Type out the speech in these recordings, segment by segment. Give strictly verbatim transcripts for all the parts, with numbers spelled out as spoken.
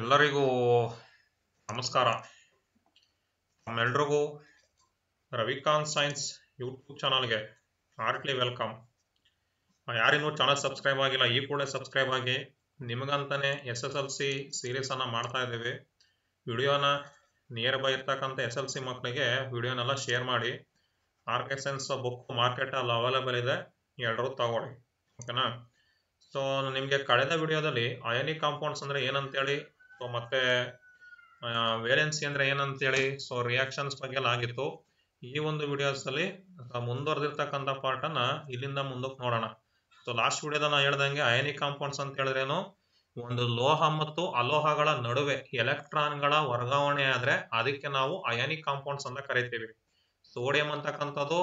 ಎಲ್ಲರಿಗೂ ನಮಸ್ಕಾರ. ನಮ್ಮೆಲ್ಲರಿಗೂ ರವಿಕಾಂತ್ ಸೈನ್ಸ್ ಯೂಟ್ಯೂಬ್ ಚಾನಲ್ಗೆ ಹಾರ್ಟ್ಲಿ ವೆಲ್ಕಮ್. ಯಾರಿನ್ನೂ ಚಾನಲ್ ಸಬ್ಸ್ಕ್ರೈಬ್ ಆಗಿಲ್ಲ, ಈ ಕೂಡಲೇ ಸಬ್ಸ್ಕ್ರೈಬ್ ಆಗಿ. ನಿಮಗಂತಾನೆ ಎಸ್ ಎಸ್ ಎಲ್ ಸಿ ಸೀರೀಸನ್ನು ಮಾಡ್ತಾ ಇದ್ದೀವಿ. ವಿಡಿಯೋನ ನಿಯರ್ ಬೈ ಇರ್ತಕ್ಕಂಥ ಎಸ್ ಎಲ್ ಸಿ ಮಕ್ಕಳಿಗೆ ವಿಡಿಯೋನೆಲ್ಲ ಶೇರ್ ಮಾಡಿ. ಆರ್ ಕೆ ಸೈನ್ಸ್ ಬುಕ್ ಮಾರ್ಕೆಟಲ್ಲಿ ಅವೈಲೇಬಲ್ ಇದೆ, ಎಲ್ಲರೂ ತಗೊಳ್ಳಿ, ಓಕೆನಾ? ಸೊ ನಿಮಗೆ ಕಳೆದ ವಿಡಿಯೋದಲ್ಲಿ ಅಯಾನಿಕ್ ಕಾಂಪೌಂಡ್ಸ್ ಅಂದರೆ ಏನಂತೇಳಿ, ಸೊ ಮತ್ತೆ ವೇಲೆನ್ಸಿ ಅಂದರೆ ಏನಂತೇಳಿ, ಸೊ ರಿಯಾಕ್ಷನ್ಸ್ ಬಗ್ಗೆ ಎಲ್ಲ ಆಗಿತ್ತು. ಈ ಒಂದು ವಿಡಿಯೋಸಲ್ಲಿ ಮುಂದುವರೆದಿರ್ತಕ್ಕಂಥ ಪಾರ್ಟನ್ನು ಇಲ್ಲಿಂದ ಮುಂದಕ್ಕೆ ನೋಡೋಣ. ಸೊ ಲಾಸ್ಟ್ ವಿಡಿಯೋದ ನಾನು ಹೇಳ್ದಂಗೆ ಅಯಾನಿಕ್ ಕಾಂಪೌಂಡ್ಸ್ ಅಂತ ಹೇಳಿದ್ರೇನು, ಒಂದು ಲೋಹ ಮತ್ತು ಅಲೋಹಗಳ ನಡುವೆ ಎಲೆಕ್ಟ್ರಾನ್ಗಳ ವರ್ಗಾವಣೆ ಆದರೆ ಅದಕ್ಕೆ ನಾವು ಅಯಾನಿಕ್ ಕಾಂಪೌಂಡ್ಸ್ ಅಂತ ಕರಿತೀವಿ. ಸೋಡಿಯಂ ಅಂತಕ್ಕಂಥದ್ದು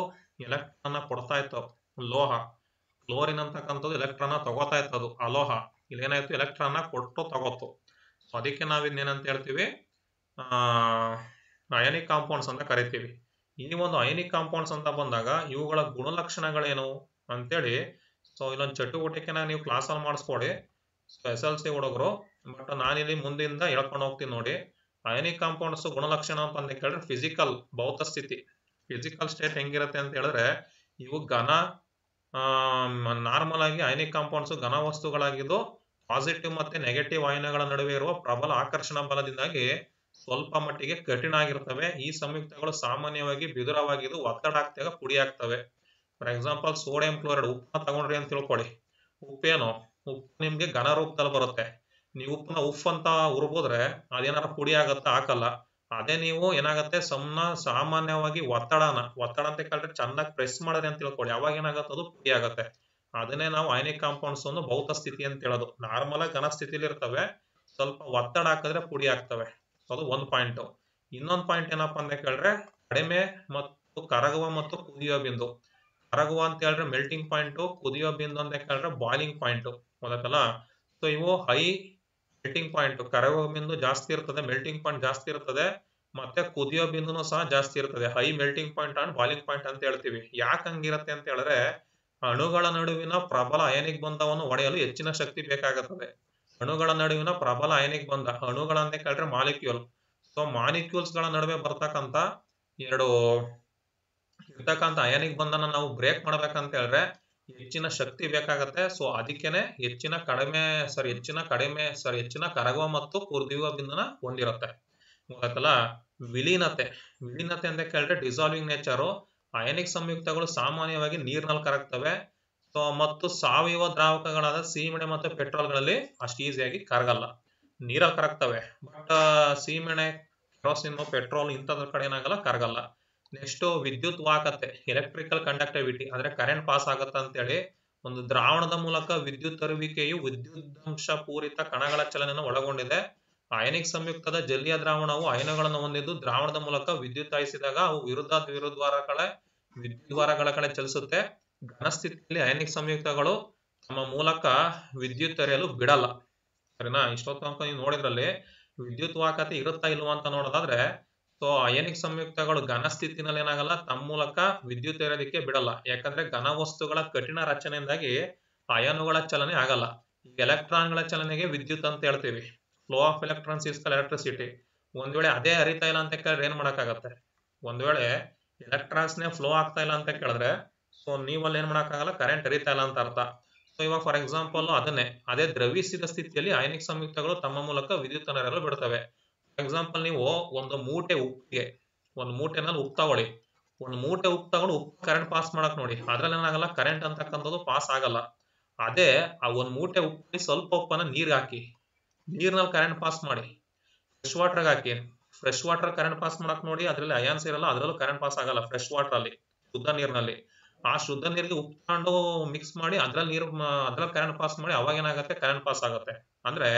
ಎಲೆಕ್ಟ್ರಾನ್ನ ಕೊಡ್ತಾ ಇತ್ತು ಲೋಹ, ಕ್ಲೋರಿನ್ ಅಂತಕ್ಕಂಥದ್ದು ಎಲೆಕ್ಟ್ರಾನ್ನ ತಗೋತಾ ಇತ್ತು ಅಲೋಹ. ಇಲ್ಲೇನಾಯ್ತು, ಎಲೆಕ್ಟ್ರಾನ್ನ ಕೊಟ್ಟು ತಗೋತು. ಸೊ ಅದಕ್ಕೆ ನಾವಿನ್ನೇನಂತ ಹೇಳ್ತೀವಿ, ಅಯಾನಿಕ್ ಕಾಂಪೌಂಡ್ಸ್ ಅಂತ ಕರಿತೀವಿ. ಈ ಒಂದು ಅಯಾನಿಕ್ ಕಾಂಪೌಂಡ್ಸ್ ಅಂತ ಬಂದಾಗ ಇವುಗಳ ಗುಣಲಕ್ಷಣಗಳೇನು ಅಂತೇಳಿ, ಸೊ ಇಲ್ಲೊಂದು ಚಟುವಟಿಕೆನ ನೀವು ಕ್ಲಾಸಲ್ಲಿ ಮಾಡಿಸ್ಕೊಡಿ ಸೊ ಎಸ್ ಎಲ್ ಸಿ ಹುಡುಗರು. ಬಟ್ ನಾನಿಲ್ಲಿ ಮುಂದಿಂದ ಹೇಳ್ಕೊಂಡು ಹೋಗ್ತೀನಿ ನೋಡಿ. ಅಯಾನಿಕ್ ಕಾಂಪೌಂಡ್ಸ್ ಗುಣಲಕ್ಷಣ ಅಂತ ಕೇಳಿದ್ರೆ ಫಿಸಿಕಲ್ ಭೌತ ಸ್ಥಿತಿ, ಫಿಸಿಕಲ್ ಸ್ಟೇಟ್ ಹೆಂಗಿರುತ್ತೆ ಅಂತ ಹೇಳಿದ್ರೆ, ಇವು ಘನ ನಾರ್ಮಲ್ ಆಗಿ ಅಯಾನಿಕ್ ಕಾಂಪೌಂಡ್ಸ್ ಘನ ವಸ್ತುಗಳಾಗಿದ್ದು ಪಾಸಿಟಿವ್ ಮತ್ತೆ ನೆಗೆಟಿವ್ ಅಯಾನಗಳ ನಡುವೆ ಇರುವ ಪ್ರಬಲ ಆಕರ್ಷಣ ಬಲದಿಂದಾಗಿ ಸ್ವಲ್ಪ ಮಟ್ಟಿಗೆ ಕಠಿಣ ಆಗಿರ್ತವೆ. ಈ ಸಂಯುಕ್ತಗಳು ಸಾಮಾನ್ಯವಾಗಿ ಬಿದುರವಾಗಿದ್ದು ಒತ್ತಡ ಆಗ್ತಾಗ ಪುಡಿ ಆಗ್ತವೆ. ಫಾರ್ ಎಕ್ಸಾಂಪಲ್ ಸೋಡಿಯಂ ಕ್ಲೋರೈಡ್ ಉಪ್ಪನ್ನ ತಗೊಂಡ್ರಿ ಅಂತ ತಿಳ್ಕೊಳ್ಳಿ. ಉಪ್ಪೇನು, ಉಪ್ಪು ನಿಮ್ಗೆ ಘನ ರೂಪದಲ್ಲಿ ಬರುತ್ತೆ. ನೀವು ಉಪ್ಪನ್ನ ಉಪ್ಪು ಅಂತ ಉರ್ಬೋದ್ರೆ ಅದೇನಾರ ಪುಡಿ ಆಗತ್ತೆ, ಹಾಕಲ್ಲ. ಅದೇ ನೀವು ಏನಾಗತ್ತೆ, ಸಣ್ಣ ಸಾಮಾನ್ಯವಾಗಿ ಒತ್ತಡನ ಒತ್ತಡ ಅಂತ ಕೇಳಿದ್ರೆ ಚೆನ್ನಾಗಿ ಪ್ರೆಸ್ ಮಾಡಿದೆ ಅಂತ ತಿಳ್ಕೊಳ್ಳಿ, ಅವಾಗ ಏನಾಗುತ್ತೆ, ಅದು ಪುಡಿ ಆಗತ್ತೆ. ಅದನ್ನೇ ನಾವು ಅಯಾನಿಕ್ ಕಾಂಪೌಂಡ್ಸ್ ಒಂದು ಭೌತ ಸ್ಥಿತಿ ಅಂತ ಹೇಳೋದು. ನಾರ್ಮಲ್ ಆಗಿ ಘನ ಸ್ಥಿತಿಲಿ ಇರ್ತವೆ, ಸ್ವಲ್ಪ ಒತ್ತಡ ಹಾಕಿದ್ರೆ ಪುಡಿ ಆಗ್ತವೆ. ಸೊ ಅದು ಒಂದು ಪಾಯಿಂಟ್. ಇನ್ನೊಂದು ಪಾಯಿಂಟ್ ಏನಪ್ಪಾ ಅಂತ ಕೇಳಿದ್ರೆ, ಕಡಿಮೆ ಮತ್ತು ಕರಗುವ ಮತ್ತು ಕುದಿಯೋ ಬಿಂದು. ಕರಗುವ ಅಂತ ಹೇಳಿದ್ರೆ ಮೆಲ್ಟಿಂಗ್ ಪಾಯಿಂಟು, ಕುದಿಯೋ ಬಿಂದು ಅಂತ ಕೇಳಿದ್ರೆ ಬಾಯ್ಲಿಂಗ್ ಪಾಯಿಂಟು, ಗೊತ್ತಲ್ಲ? ಸೊ ಇವು ಹೈ ಮೆಲ್ಟಿಂಗ್ ಪಾಯಿಂಟ್, ಕರಗುವ ಬಿಂದು ಜಾಸ್ತಿ ಇರ್ತದೆ, ಮೆಲ್ಟಿಂಗ್ ಪಾಯಿಂಟ್ ಜಾಸ್ತಿ ಇರ್ತದೆ, ಮತ್ತೆ ಕುದಿಯೋ ಬಿಂದುನು ಸಹ ಜಾಸ್ತಿ ಇರ್ತದೆ. High melting point and boiling point ಅಂತ ಹೇಳ್ತೀವಿ. ಯಾಕೆ ಹಂಗಿರುತ್ತೆ ಅಂತ ಹೇಳಿದ್ರೆ, ಅಣುಗಳ ನಡುವಿನ ಪ್ರಬಲ ಅಯಾನಿಕ್ ಬಂಧವನ್ನು ಒಡೆಯಲು ಹೆಚ್ಚಿನ ಶಕ್ತಿ ಬೇಕಾಗುತ್ತದೆ. ಅಣುಗಳ ನಡುವಿನ ಪ್ರಬಲ ಅಯಾನಿಕ್ ಬಂಧ, ಅಣುಗಳಂತ ಕೇಳಿದ್ರೆ ಮಾಲಿಕ್ಯೂಲ್. ಸೊ ಮಾಲಿಕ್ಯೂಲ್ಸ್ ಗಳ ನಡುವೆ ಬರ್ತಕ್ಕಂತ ಎರಡು ಇರ್ತಕ್ಕಂಥ ಅಯಾನಿಕ್ ಬಂಧನ ನಾವು ಬ್ರೇಕ್ ಮಾಡ್ಬೇಕಂತ ಹೇಳಿದ್ರೆ ಹೆಚ್ಚಿನ ಶಕ್ತಿ ಬೇಕಾಗತ್ತೆ. ಸೊ ಅದಕ್ಕೇನೆ ಹೆಚ್ಚಿನ ಕಡಿಮೆ ಸರಿ ಹೆಚ್ಚಿನ ಕಡಿಮೆ ಸರಿ ಹೆಚ್ಚಿನ ಕರಗುವ ಮತ್ತು ಕುದಿಯುವ ಬಿಂದುನ ಹೊಂದಿರುತ್ತೆ, ಗೊತ್ತಲ್ಲ? ವಿಲೀನತೆ, ವಿಲೀನತೆ ಅಂತ ಕೇಳಿದ್ರೆ ಡಿಸಾಲ್ವಿಂಗ್ ನೇಚರು. ಅಯಾನಿಕ್ ಸಂಯುಕ್ತಗಳು ಸಾಮಾನ್ಯವಾಗಿ ನೀರಿನಲ್ಲಿ ಕರಗ್ತವೆ. ಸೊ ಮತ್ತು ಸಾವಯವ ದ್ರಾವಕಗಳಾದ ಸೀಮೆಣೆ ಮತ್ತು ಪೆಟ್ರೋಲ್ಗಳಲ್ಲಿ ಅಷ್ಟು ಈಸಿಯಾಗಿ ಕರಗಲ್ಲ, ನೀರಲ್ಲಿ ಕರಗ್ತವೆ. ಬಟ್ ಸೀಮೆಣೆ, ಕೆರೋಸಿನ್, ಪೆಟ್ರೋಲ್ ಇಂಥದ್ರ ಕಡೆ ಏನಾಗಲ್ಲ, ಕರಗಲ್ಲ. ನೆಕ್ಸ್ಟ್ ವಿದ್ಯುತ್ ವಾಹಕತೆ, ಎಲೆಕ್ಟ್ರಿಕಲ್ ಕಂಡಕ್ಟಿವಿಟಿ, ಅಂದ್ರೆ ಕರೆಂಟ್ ಪಾಸ್ ಆಗತ್ತೆ ಅಂತೇಳಿ. ಒಂದು ದ್ರಾವಣದ ಮೂಲಕ ವಿದ್ಯುತ್ ತರುವಿಕೆಯು ವಿದ್ಯುದ್ಂಶ ಪೂರಿತ ಕಣಗಳ ಚಲನೆಯನ್ನು ಒಳಗೊಂಡಿದೆ. ಅಯಾನಿಕ್ ಸಂಯುಕ್ತದ ಜಲೀಯ ದ್ರಾವಣವು ಅಯನಗಳನ್ನು ಹೊಂದಿದ್ದು ದ್ರಾವಣದ ಮೂಲಕ ವಿದ್ಯುತ್ ಹಾಯಿಸಿದಾಗ ಅವು ವಿರುದ್ಧ ದ್ವಿರುದ್ವಾರಗಳ ವಿದ್ಯುದ್ವಾರಗಳ ಕಡೆ ಚಲಿಸುತ್ತೆ. ಘನಸ್ಥಿತಿಯಲ್ಲಿ ಅಯಾನಿಕ್ ಸಂಯುಕ್ತಗಳು ತಮ್ಮ ಮೂಲಕ ವಿದ್ಯುತ್ ತರೆಯಲು ಬಿಡಲ್ಲ, ಸರಿನಾ? ಇಷ್ಟೊತ್ತು ಅಂತ ನೀವು ನೋಡಿದ್ರಲ್ಲಿ ವಿದ್ಯುತ್ ವಾಹಕತೆ ಇರುತ್ತಾ ಇಲ್ವಾ ಅಂತ ನೋಡೋದಾದ್ರೆ, ಸೊ ಅಯಾನಿಕ್ ಸಂಯುಕ್ತಗಳು ಘನ ಸ್ಥಿತಿನಲ್ಲಿ ಏನಾಗಲ್ಲ, ತಮ್ಮ ಮೂಲಕ ವಿದ್ಯುತ್ ಇರೋದಕ್ಕೆ ಬಿಡಲ್ಲ. ಯಾಕಂದ್ರೆ ಘನ ವಸ್ತುಗಳ ಕಠಿಣ ರಚನೆಯಿಂದಾಗಿ ಅಯಾನುಗಳ ಚಲನೆ ಆಗಲ್ಲ. ಈಗ ಎಲೆಕ್ಟ್ರಾನ್ಗಳ ಚಲನೆಗೆ ವಿದ್ಯುತ್ ಅಂತ ಹೇಳ್ತೀವಿ. Flow of electrons is called electricity. ಒಂದ್ ವೇಳೆ ಅದೇ ಹರಿತಾ ಇಲ್ಲ ಅಂತ ಕೇಳಿದ್ರೆ ಏನ್ ಮಾಡಕ್ಕಾಗತ್ತೆ, ಒಂದ್ ವೇಳೆ ಎಲೆಕ್ಟ್ರಾನ್ಸ್ನೇ ಫ್ಲೋ ಆಗ್ತಾ ಇಲ್ಲ ಅಂತ ಕೇಳಿದ್ರೆ, ಸೊ ನೀವಲ್ಲಿ ಏನ್ ಮಾಡಕ್ಕಾಗಲ್ಲ, ಕರೆಂಟ್ ಹರಿತಾ ಇಲ್ಲ ಅಂತ ಅರ್ಥ. ಸೊ ಇವಾಗ ಫಾರ್ ಎಕ್ಸಾಂಪಲ್ ಅದನ್ನೇ ಅದೇ ದ್ರವಿಸಿದ ಸ್ಥಿತಿಯಲ್ಲಿ ಅಯಾನಿಕ್ ಸಂಯುಕ್ತಗಳು ತಮ್ಮ ಮೂಲಕ ವಿದ್ಯುತ್ ಅನ್ನು ಬಿಡ್ತವೆ. ಎಕ್ಸಾಂಪಲ್ ನೀವು ಒಂದು ಮೂಟೆ ಉಪ್ಪಿಗೆ ಒಂದು ಮೂಟೆನಲ್ಲಿ ಉಪ್ಪು ತಗೊಳ್ಳಿ, ಒಂದು ಮೂಟೆ ಉಪ್ಪು ತಗೊಂಡು ಉಪ್ಪು ಕರೆಂಟ್ ಪಾಸ್ ಮಾಡಕ್ ನೋಡಿ, ಅದ್ರಲ್ಲಿ ಏನಾಗಲ್ಲ, ಕರೆಂಟ್ ಅಂತಕ್ಕಂಥದ್ದು ಪಾಸ್ ಆಗಲ್ಲ. ಅದೇ ಆ ಒಂದು ಮೂಟೆ ಉಪ್ಪಲ್ಲಿ ಸ್ವಲ್ಪ ಉಪ್ಪನ್ನ ನೀರ್ಗೆ ಹಾಕಿ, ನೀರ್ನಲ್ಲಿ ಕರೆಂಟ್ ಪಾಸ್ ಮಾಡಿ, ಫ್ರೆಶ್ ವಾಟರ್ಗೆ ಹಾಕಿ, ಫ್ರೆಶ್ ವಾಟರ್ ಕರೆಂಟ್ ಪಾಸ್ ಮಾಡಕ್ ನೋಡಿ, ಅದ್ರಲ್ಲಿ ಅಯಾನ್ಸ್ ಇರಲ್ಲ, ಅದ್ರಲ್ಲೂ ಕರೆಂಟ್ ಪಾಸ್ ಆಗಲ್ಲ. ಫ್ರೆಶ್ ವಾಟರ್ ಅಲ್ಲಿ ಶುದ್ಧ ನೀರಿನಲ್ಲಿ ಆ ಶುದ್ಧ ನೀರಿಗೆ ಉಪ್ಪು ತಗೊಂಡು ಮಿಕ್ಸ್ ಮಾಡಿ ಅದ್ರಲ್ಲಿ ನೀರು ಅದ್ರಲ್ಲಿ ಕರೆಂಟ್ ಪಾಸ್ ಮಾಡಿ, ಅವಾಗ ಏನಾಗುತ್ತೆ, ಕರೆಂಟ್ ಪಾಸ್ ಆಗುತ್ತೆ. ಅಂದ್ರೆ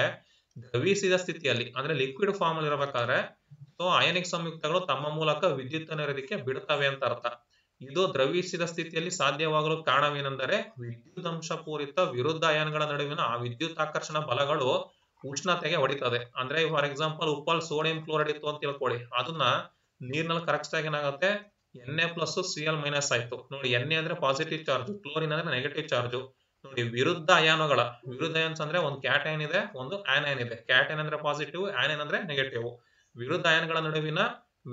ದ್ರವಿಸಿದ ಸ್ಥಿತಿಯಲ್ಲಿ ಅಂದ್ರೆ ಲಿಕ್ವಿಡ್ ಫಾರ್ಮ್ ಅಲ್ಲಿ ಇರಬೇಕಾದ್ರೆ ಸೊ ಅಯಾನಿಕ್ ಸಂಯುಕ್ತಗಳು ತಮ್ಮ ಮೂಲಕ ವಿದ್ಯುತ್ ಅನ್ನು ಬಿಡುತ್ತವೆ ಅಂತ ಅರ್ಥ. ಇದು ದ್ರವಿಸಿದ ಸ್ಥಿತಿಯಲ್ಲಿ ಸಾಧ್ಯವಾಗಲು ಕಾರಣವೇನೆಂದರೆ ವಿದ್ಯುತ್ ಅಂಶ ಪೂರಿತ ವಿರುದ್ಧ ಅಯಾನ್ಗಳ ನಡುವಿನ ಆ ವಿದ್ಯುತ್ ಆಕರ್ಷಣ ಬಲಗಳು ಉಷ್ಣತೆಗೆ ಹೊಡಿತದೆ. ಅಂದ್ರೆ ಫಾರ್ ಎಕ್ಸಾಂಪಲ್ ಉಪ್ಪಲ್ಲಿ ಸೋಡಿಯಂ ಕ್ಲೋರೈಡ್ ಇತ್ತು ಅಂತ ತಿಳ್ಕೊಳ್ಳಿ, ಅದನ್ನ ನೀರ್ನಲ್ಲಿ ಕರಗಿಸಿದಾಗ ಏನಾಗುತ್ತೆ, N A plus C L minus ಆಯ್ತು ನೋಡಿ. ಎನ್ ಎ ಅಂದ್ರೆ ಪಾಸಿಟಿವ್ ಚಾರ್ಜ್, ಕ್ಲೋರಿನ್ ಅಂದ್ರೆ ನೆಗೆಟಿವ್ ಚಾರ್ಜ್. ನೋಡಿ ವಿರುದ್ಧ ಅಯಾನುಗಳ ವಿರುದ್ಧ ಅಯಾನ್ಸ್ ಅಂದ್ರೆ ಒಂದು ಕ್ಯಾಟಯನ್ ಇದೆ ಒಂದು ಆನಯನ್ ಇದೆ. ಕ್ಯಾಟಯನ್ ಅಂದ್ರೆ ಪಾಸಿಟಿವ್, ಆನಯನ್ ಅಂದ್ರೆ ನೆಗೆಟಿವ್. ವಿರುದ್ಧ ಅಯಾನ್ಗಳ ನಡುವಿನ